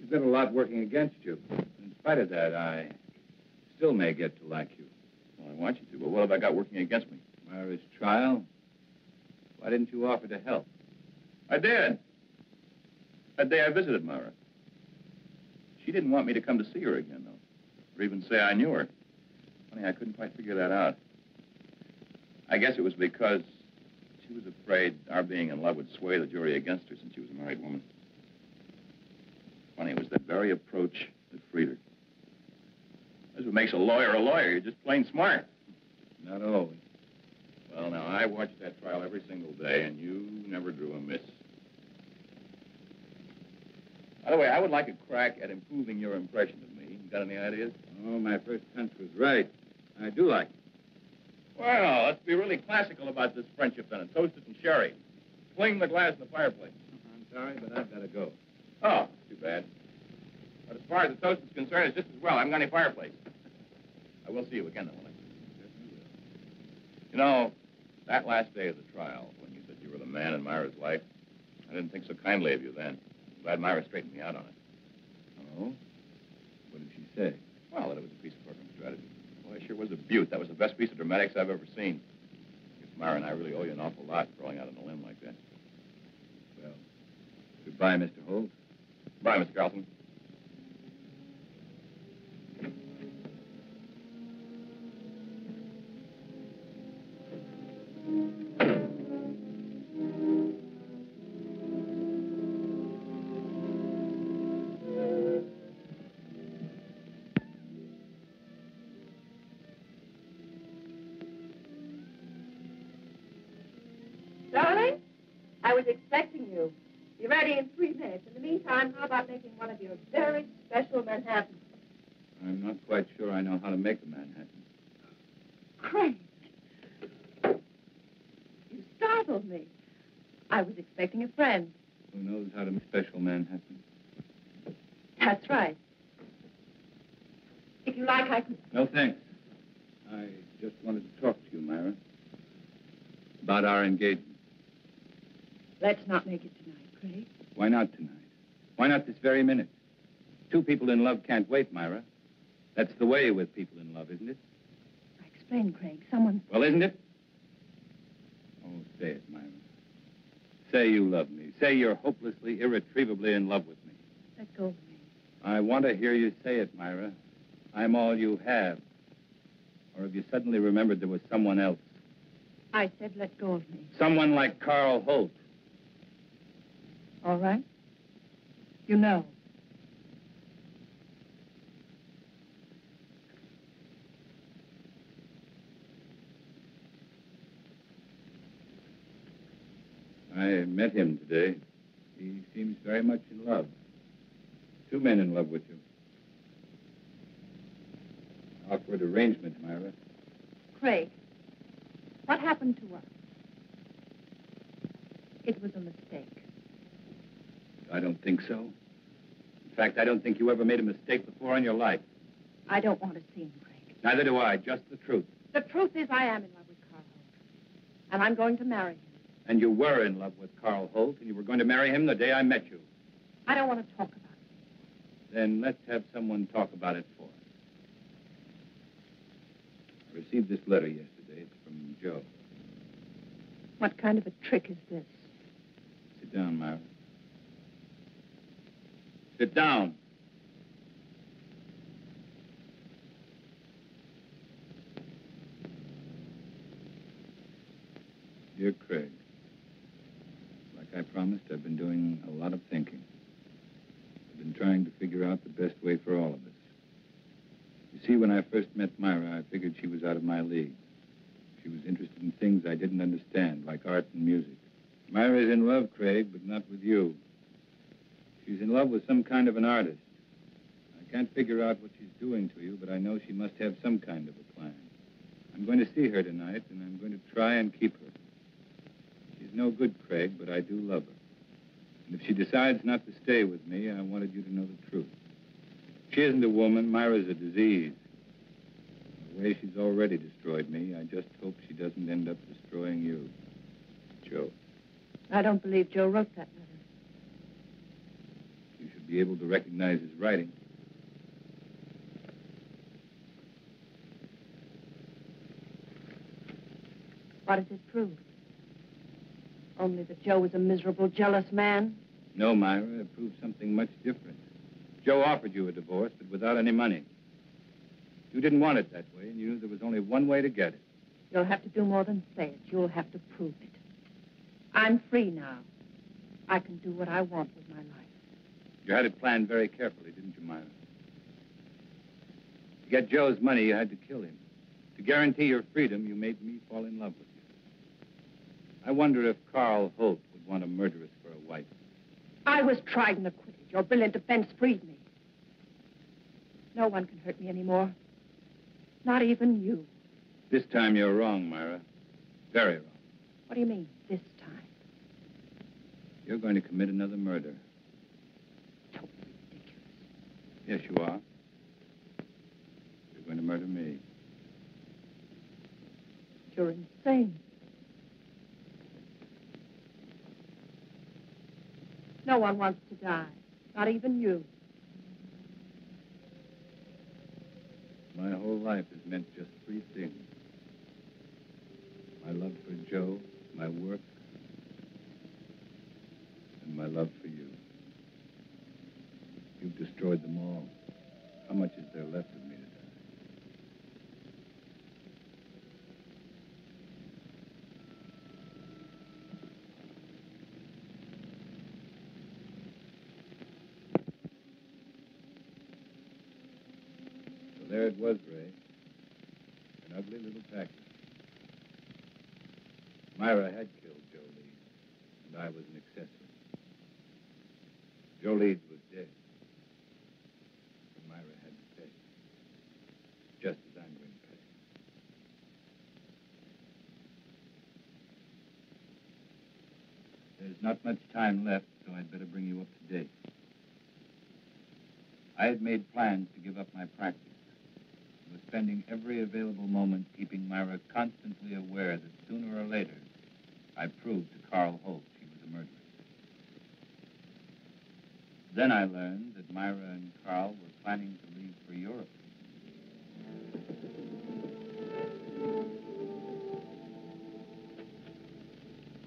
you've got a lot working against you. In spite of that, I still may get to like you. I want you to, but what have I got working against me? Myra's trial? Why didn't you offer to help? I did. That day I visited Myra. She didn't want me to come to see her again, though, or even say I knew her. Funny, I couldn't quite figure that out. I guess it was because she was afraid our being in love would sway the jury against her since she was a married woman. Funny, it was that very approach that freed her. That's what makes a lawyer a lawyer. You're just plain smart. Not always. Well, now, I watched that trial every single day, and you never drew a miss. By the way, I would like a crack at improving your impression of me. Got any ideas? Oh, my first hunch was right. I do like it. Well, let's be really classical about this friendship, then, and toast it and sherry. Fling the glass in the fireplace. I'm sorry, but I've got to go. Oh, too bad. But as far as the toast is concerned, it's just as well. I haven't got any fireplace. I will see you again, though, will I? Yes, you will. You know, that last day of the trial, when you said you were the man in Myra's life, I didn't think so kindly of you then. I'm glad Myra straightened me out on it. Oh? What did she say? Well, that it was a piece of program strategy. Well, it sure was a beaut. That was the best piece of dramatics I've ever seen. I guess Myra and I really owe you an awful lot for going out on a limb like that. Well, Goodbye, Mr. Holt. Goodbye, Mr. Carlson. Engagement. Let's not make it tonight, Craig. Why not tonight? Why not this very minute? Two people in love can't wait, Myra. That's the way with people in love, isn't it? I explained, Craig. Someone... Well, isn't it? Oh, say it, Myra. Say you love me. Say you're hopelessly, irretrievably in love with me. Let go of me. I want to hear you say it, Myra. I'm all you have. Or have you suddenly remembered there was someone else? I said let go of me. Someone like Karl Holt. All right. You know. I met him today. He seems very much in love. Two men in love with you. Awkward arrangement, Myra. Craig. What happened to us? It was a mistake. I don't think so. In fact, I don't think you ever made a mistake before in your life. I don't want to seem, Craig. Neither do I. Just the truth. The truth is I am in love with Karl Holt. And I'm going to marry him. And you were in love with Karl Holt, and you were going to marry him the day I met you. I don't want to talk about it. Then let's have someone talk about it for us. I received this letter yesterday. Joe. What kind of a trick is this? Sit down, Myra. Sit down. Dear Craig, like I promised, I've been doing a lot of thinking. I've been trying to figure out the best way for all of us. You see, when I first met Myra, I figured she was out of my league. She was interested in things I didn't understand, like art and music. Myra's in love, Craig, but not with you. She's in love with some kind of an artist. I can't figure out what she's doing to you, but I know she must have some kind of a plan. I'm going to see her tonight, and I'm going to try and keep her. She's no good, Craig, but I do love her. And if she decides not to stay with me, I wanted you to know the truth. She isn't a woman. Myra's a disease. The way she's already destroyed me, I just hope she doesn't end up destroying you. Joe. I don't believe Joe wrote that letter. You should be able to recognize his writing. What does it prove? Only that Joe was a miserable, jealous man? No, Myra, it proves something much different. Joe offered you a divorce, but without any money. You didn't want it that way, and you knew there was only one way to get it. You'll have to do more than say it. You'll have to prove it. I'm free now. I can do what I want with my life. You had it planned very carefully, didn't you, Myra? To get Joe's money, you had to kill him. To guarantee your freedom, you made me fall in love with you. I wonder if Karl Holt would want a murderess for a wife. I was tried and acquitted. Your brilliant defense freed me. No one can hurt me anymore. Not even you. This time you're wrong, Myra. Very wrong. What do you mean, this time? You're going to commit another murder. Totally ridiculous. Yes, you are. You're going to murder me. You're insane. No one wants to die. Not even you. My whole life has meant just three things. My love for Joe, my work, and my love for you. destroyed them all. How much is there left of me today? So there it was, Ray. An ugly little package. Myra had killed Joe Leeds, and I was an accessory. Joe Leeds was dead. Just as I'm going to pay. There's not much time left, so I'd better bring you up to date. I had made plans to give up my practice. I was spending every available moment keeping Myra constantly aware that sooner or later, I proved to Karl Holt she was a murderer. Then I learned that Myra and Karl were planning to leave for Europe.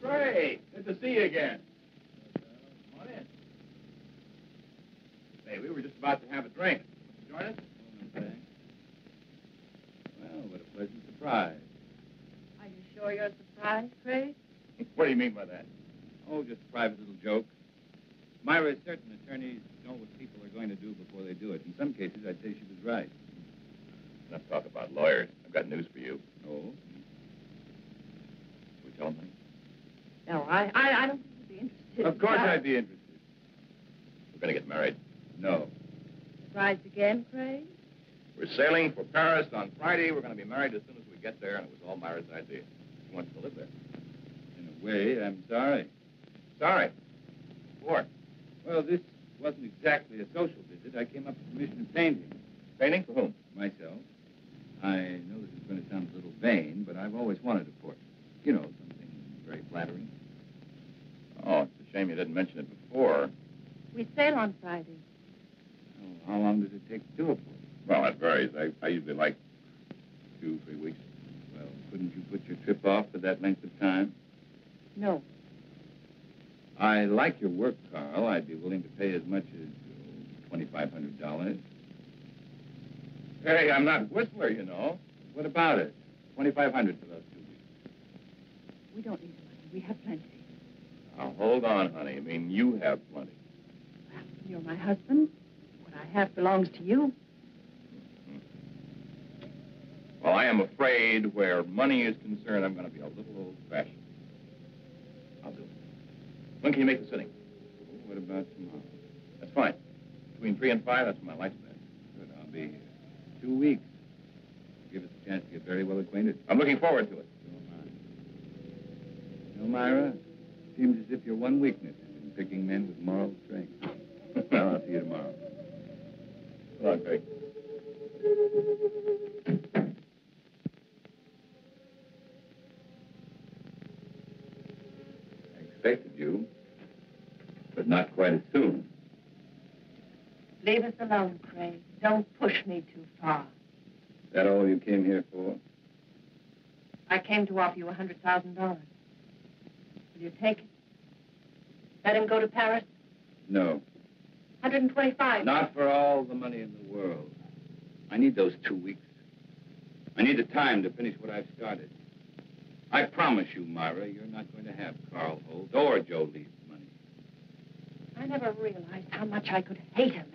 Ray, good to see you again. Come on in. Hey, we were just about to have a drink. Join us? No, thanks. Well, what a pleasant surprise. Are you sure you're surprised, Ray? What do you mean by that? Oh, just a private little joke. Myra is certain attorneys know what people are going to do before they do it. In some cases, I'd say she was right. Enough talk about lawyers. I've got news for you. Oh? Should we tell them anything? No, I don't think you'd be interested. Of course I'd be interested. We're going to get married. No. Surprised again, Craig? We're sailing for Paris on Friday. We're going to be married as soon as we get there, and it was all Myra's idea. She wants to live there. In a way, I'm sorry. Sorry? For? Well, this wasn't exactly a social visit. I came up with permission to painting. Painting? For whom? Myself. I know this is going to sound a little vain, but I've always wanted a portrait. You know, something very flattering. Oh, it's a shame you didn't mention it before. We sail on Friday. Well, how long does it take to do a portrait? Well, it varies. I usually like 2-3 weeks. Well, couldn't you put your trip off for that length of time? No. I like your work, Karl. I'd be willing to pay as much as $2,500. Hey, I'm not Whistler, you know. What about it? $2,500 for those 2 weeks. We don't need money. We have plenty. Now, hold on, honey. I mean, you have plenty. Well, you're my husband. What I have belongs to you. Mm-hmm. Well, I am afraid where money is concerned, I'm going to be a little old-fashioned. I'll do it. When can you make the sitting? What about tomorrow? That's fine. Between 3 and 5, that's my lifespan. Good, I'll be here. 2 weeks. Give us a chance to get very well acquainted. I'm looking forward to it. You know, Myra, it seems as if your one weakness is in picking men with moral strength. Well, I'll see you tomorrow. Good luck, Craig. I expected you, but not quite as soon. Leave us alone, Craig. Don't push me too far. Is that all you came here for? I came to offer you $100,000. Will you take it? Let him go to Paris? No. 125. Not for all the money in the world. I need those 2 weeks. I need the time to finish what I've started. I promise you, Myra, you're not going to have Karl Holt or Joe Leeds' money. I never realized how much I could hate him.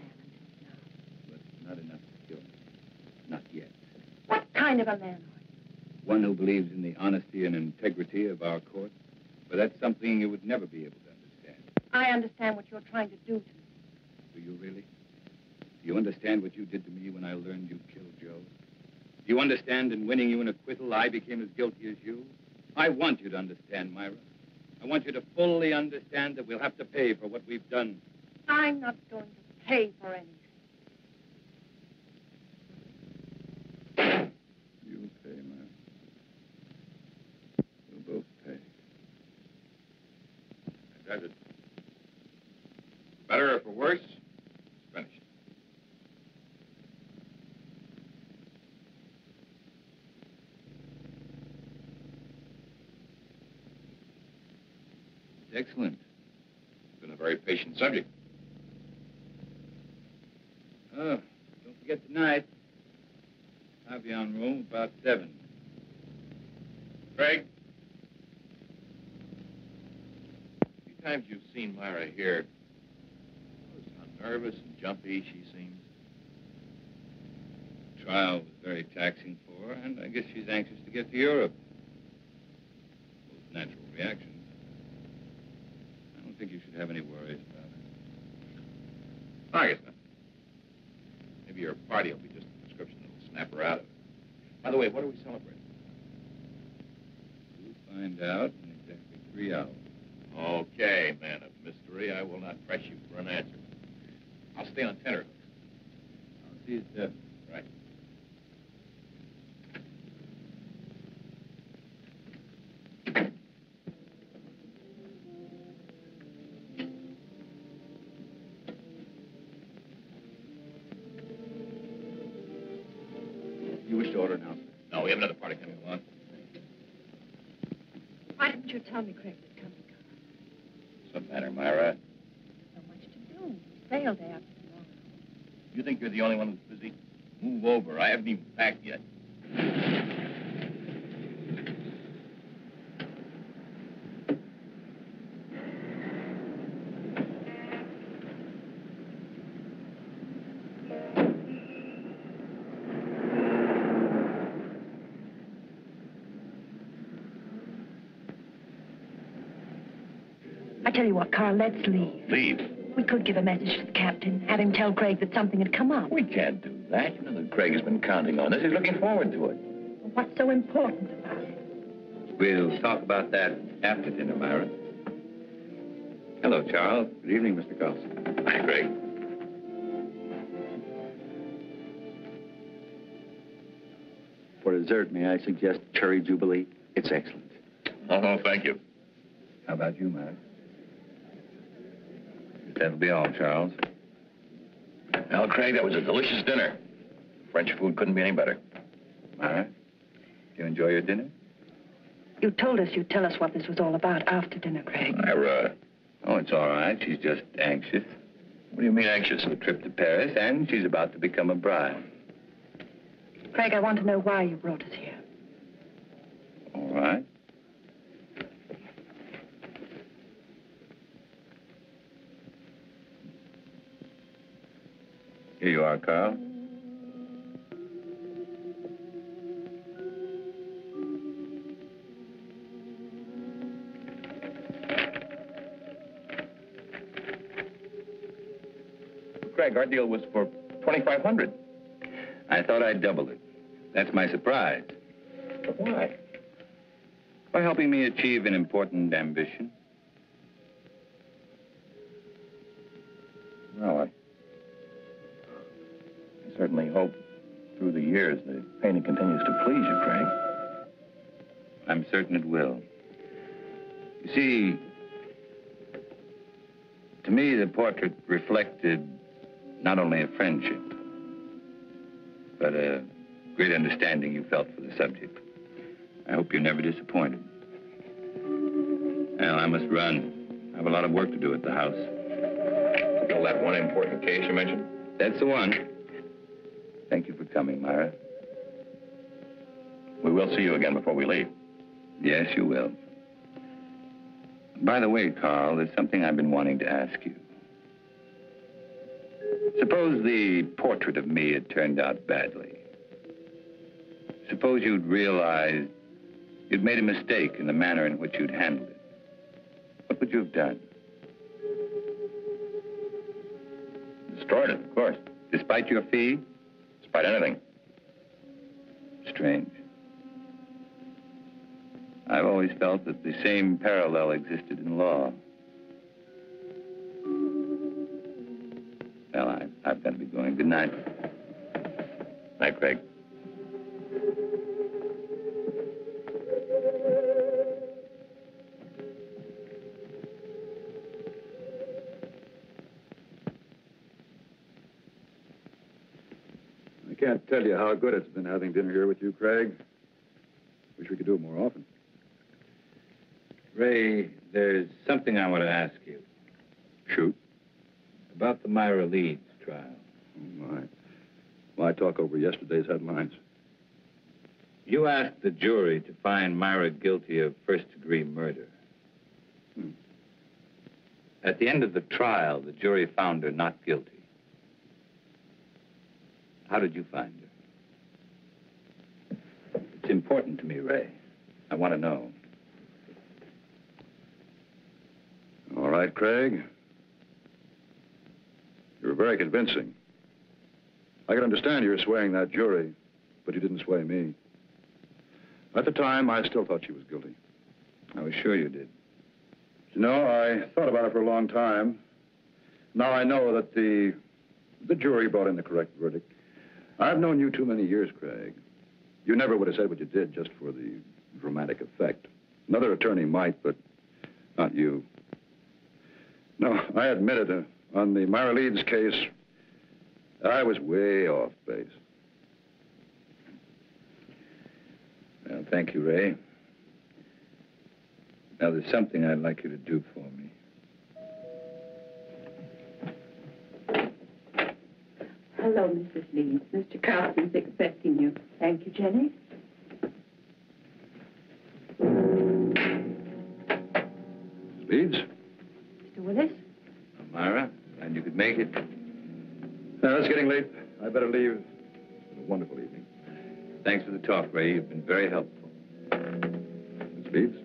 Not enough to kill him. Not yet. What kind of a man are you? One who believes in the honesty and integrity of our court. But that's something you would never be able to understand. I understand what you're trying to do to me. Do you really? Do you understand what you did to me when I learned you killed Joe? Do you understand in winning you an acquittal, I became as guilty as you? I want you to understand, Myra. I want you to fully understand that we'll have to pay for what we've done. I'm not going to pay for anything. That's it. Better or for worse, finish it. It's excellent. It's been a very patient subject. get tonight. I'll be on room about 7. Craig? How many times you've seen Myra here? How nervous and jumpy she seems. The trial was very taxing for her, and I guess she's anxious to get to Europe. Both natural reactions. I don't think you should have any worries about her. I guess not. Maybe your party will be just a prescription that'll snap her out of it. By the way, what are we celebrating? We'll find out in exactly 3 hours. Okay, man of mystery. I will not press you for an answer. I'll stay on tenterhooks. I'll see you, Steph. Right. You wish to order now, sir? No, we have another party coming along. Why didn't you tell me, Craig? What's the matter, Myra? So much to do. Sale day after tomorrow. You think you're the only one who's busy? Move over. I haven't even packed yet. Tell you what, Carl, let's leave. Leave? We could give a message to the captain, have him tell Craig that something had come up. We can't do that. You know that Craig has been counting on this. He's looking forward to it. Well, what's so important about it? We'll talk about that after dinner, Myra. Hello, Charles. Good evening, Mr. Carlson. Hi, Craig. For dessert, may I suggest cherry jubilee? It's excellent. Oh, no, thank you. How about you, Myra? That'll be all, Charles. Well, Craig, that was a delicious dinner. French food couldn't be any better. Myra, you enjoy your dinner? You told us you'd tell us what this was all about after dinner, Craig. Myra. Oh, it's all right. She's just anxious. What do you mean anxious? A trip to Paris, and she's about to become a bride. Craig, I want to know why you brought us here. All right. Here you are, Carl. Craig, our deal was for $2,500. I thought I'd double it. That's my surprise. But why? For helping me achieve an important ambition. Well, I certainly hope through the years the painting continues to please you, Craig. I'm certain it will. You see, to me, the portrait reflected not only a friendship, but a great understanding you felt for the subject. I hope you're never disappointed. Well, I must run. I have a lot of work to do at the house. Still that one important case you mentioned? That's the one. Thank you for coming, Myra. We will see you again before we leave. Yes, you will. By the way, Carl, there's something I've been wanting to ask you. Suppose the portrait of me had turned out badly. Suppose you'd realized you'd made a mistake in the manner in which you'd handled it. What would you have done? Destroyed it, of course. Despite your fee? Despite anything. Strange. I've always felt that the same parallel existed in law. Well, I've got to be going. Good night. Night, Craig. I can't tell you how good it's been having dinner here with you, Craig. Wish we could do it more often. Ray, there's something I want to ask you. Shoot. About the Myra Leeds trial. Oh, my. My talk over yesterday's headlines. You asked the jury to find Myra guilty of first-degree murder. At the end of the trial, the jury found her not guilty. How did you find her? It's important to me, Ray. I want to know. All right, Craig. You were very convincing. I can understand you were swaying that jury, but you didn't sway me. At the time, I still thought she was guilty. I was sure you did. You know, I thought about it for a long time. Now I know that the jury brought in the correct verdict. I've known you too many years, Craig. You never would have said what you did just for the dramatic effect. Another attorney might, but not you. No, I admit it. On the Myra Leeds case, I was way off base. Well, thank you, Ray. Now, there's something I'd like you to do for me. Hello, Mrs. Leeds. Mr. Carlson's expecting you. Thank you, Jenny. Mrs. Leeds? Mr. Willis? Oh, Myra, glad you could make it. Now, it's getting late. I better leave. It's been a wonderful evening. Thanks for the talk, Ray. You've been very helpful. Mrs. Leeds?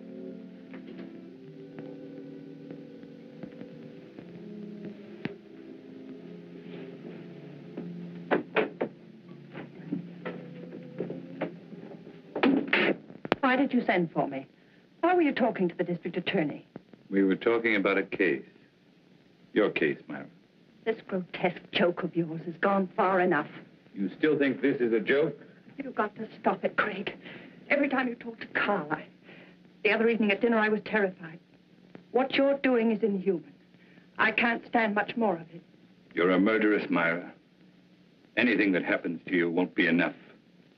Why did you send for me? Why were you talking to the district attorney? We were talking about a case. Your case, Myra. This grotesque joke of yours has gone far enough. You still think this is a joke? You've got to stop it, Craig. Every time you talk to Karl, the other evening at dinner, I was terrified. What you're doing is inhuman. I can't stand much more of it. You're a murderess, Myra. Anything that happens to you won't be enough.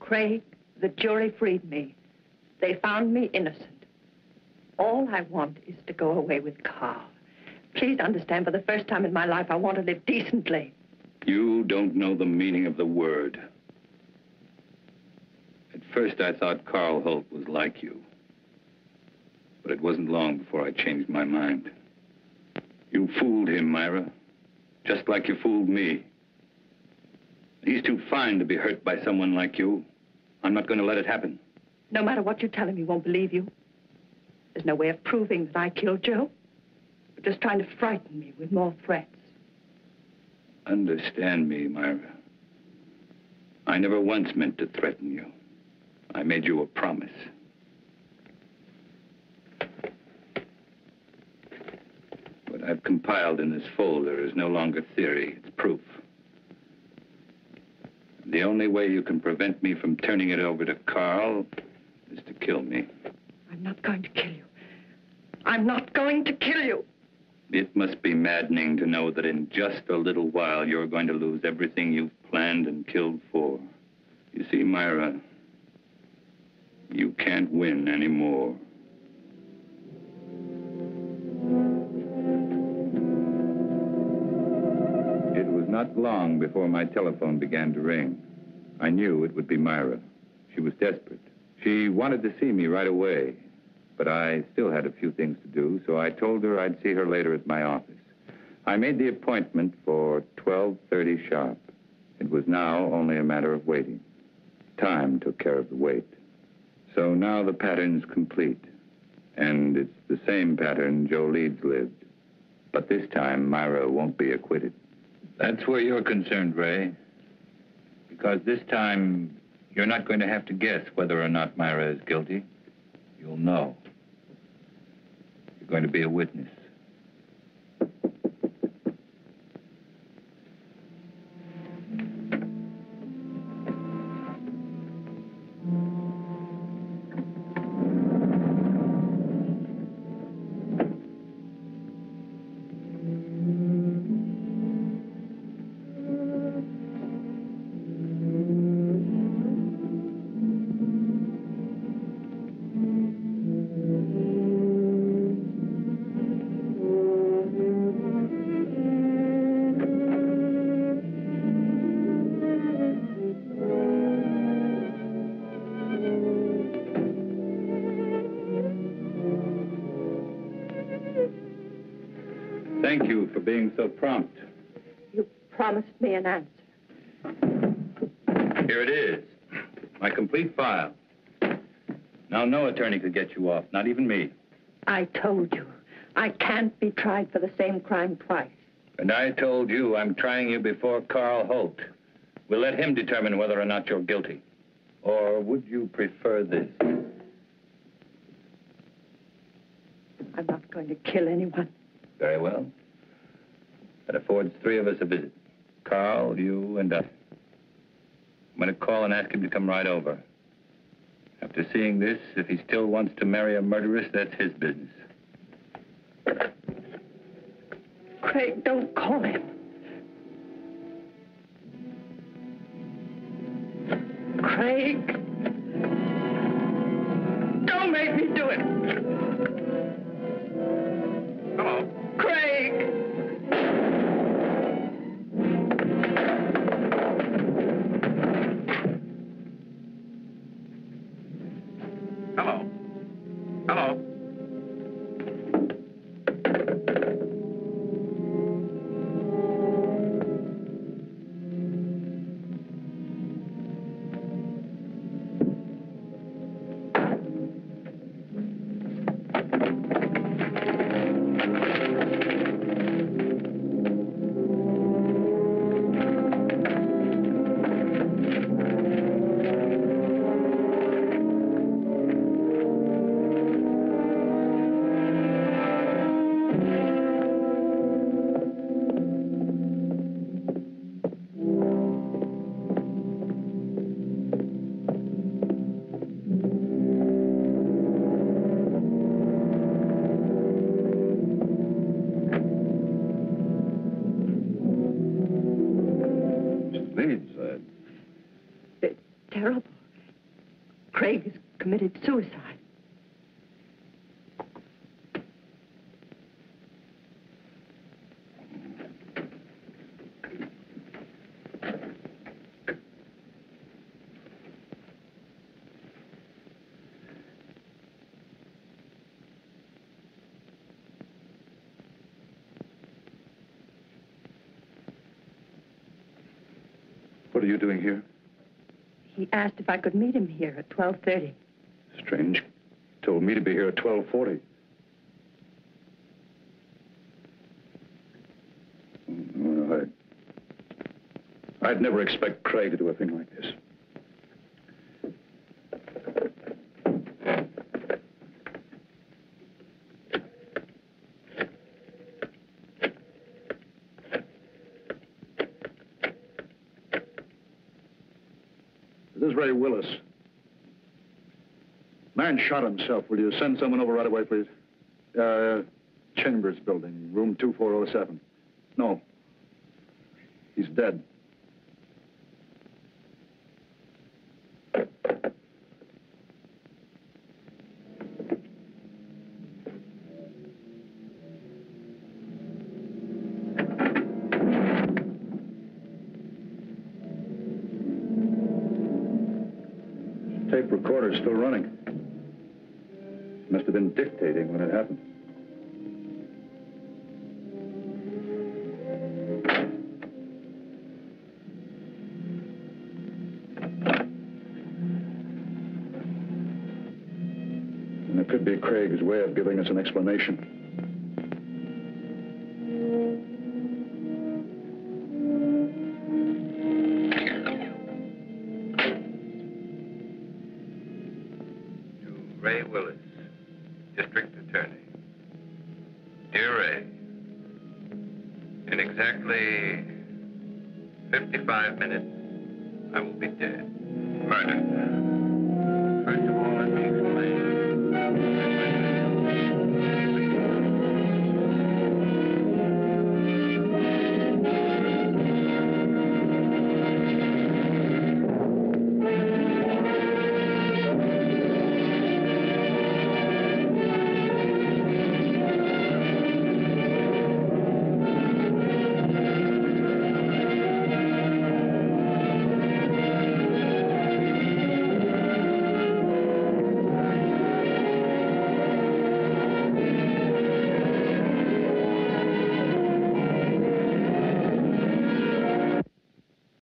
Craig, the jury freed me. They found me innocent. All I want is to go away with Karl. Please understand, for the first time in my life, I want to live decently. You don't know the meaning of the word. At first, I thought Karl Holt was like you. But it wasn't long before I changed my mind. You fooled him, Myra, just like you fooled me. He's too fine to be hurt by someone like you. I'm not going to let it happen. No matter what you tell him, he won't believe you. There's no way of proving that I killed Joe. You're just trying to frighten me with more threats. Understand me, Myra. I never once meant to threaten you. I made you a promise. What I've compiled in this folder is no longer theory, it's proof. The only way you can prevent me from turning it over to Karl is to kill me. I'm not going to kill you. I'm not going to kill you. It must be maddening to know that in just a little while you're going to lose everything you've planned and killed for. You see, Myra, you can't win anymore. It was not long before my telephone began to ring. I knew it would be Myra. She was desperate. She wanted to see me right away, but I still had a few things to do, so I told her I'd see her later at my office. I made the appointment for 12:30 sharp. It was now only a matter of waiting. Time took care of the wait. So now the pattern's complete, and it's the same pattern Joe Leeds lived. But this time, Myra won't be acquitted. That's where you're concerned, Ray, because this time you're not going to have to guess whether or not Myra is guilty. You'll know. You're going to be a witness. Thank you for being so prompt. You promised me an answer. Here it is, my complete file. Now, no attorney could get you off, not even me. I told you, I can't be tried for the same crime twice. And I told you I'm trying you before Karl Holt. We'll let him determine whether or not you're guilty. Or would you prefer this? I'm not going to kill anyone. Very well. That affords three of us a visit. Karl, you, and I. I'm going to call and ask him to come right over. After seeing this, if he still wants to marry a murderess, that's his business. Craig, don't call him. Craig, don't make me do it. Hello. Craig. Hello. Hello. Suicide. What are you doing here? He asked if I could meet him here at 12:30. Strange. Told me to be here at 12:40. Well, I'd never expect Craig to do a thing like this. This is Ray Willis. Man shot himself. Will you send someone over right away, please? Chambers building, room 2407. No. He's dead. Tape recorder's still running. Must have been dictating when it happened. And it could be Craig's way of giving us an explanation. Minutes, I will be dead. Murder. First of all.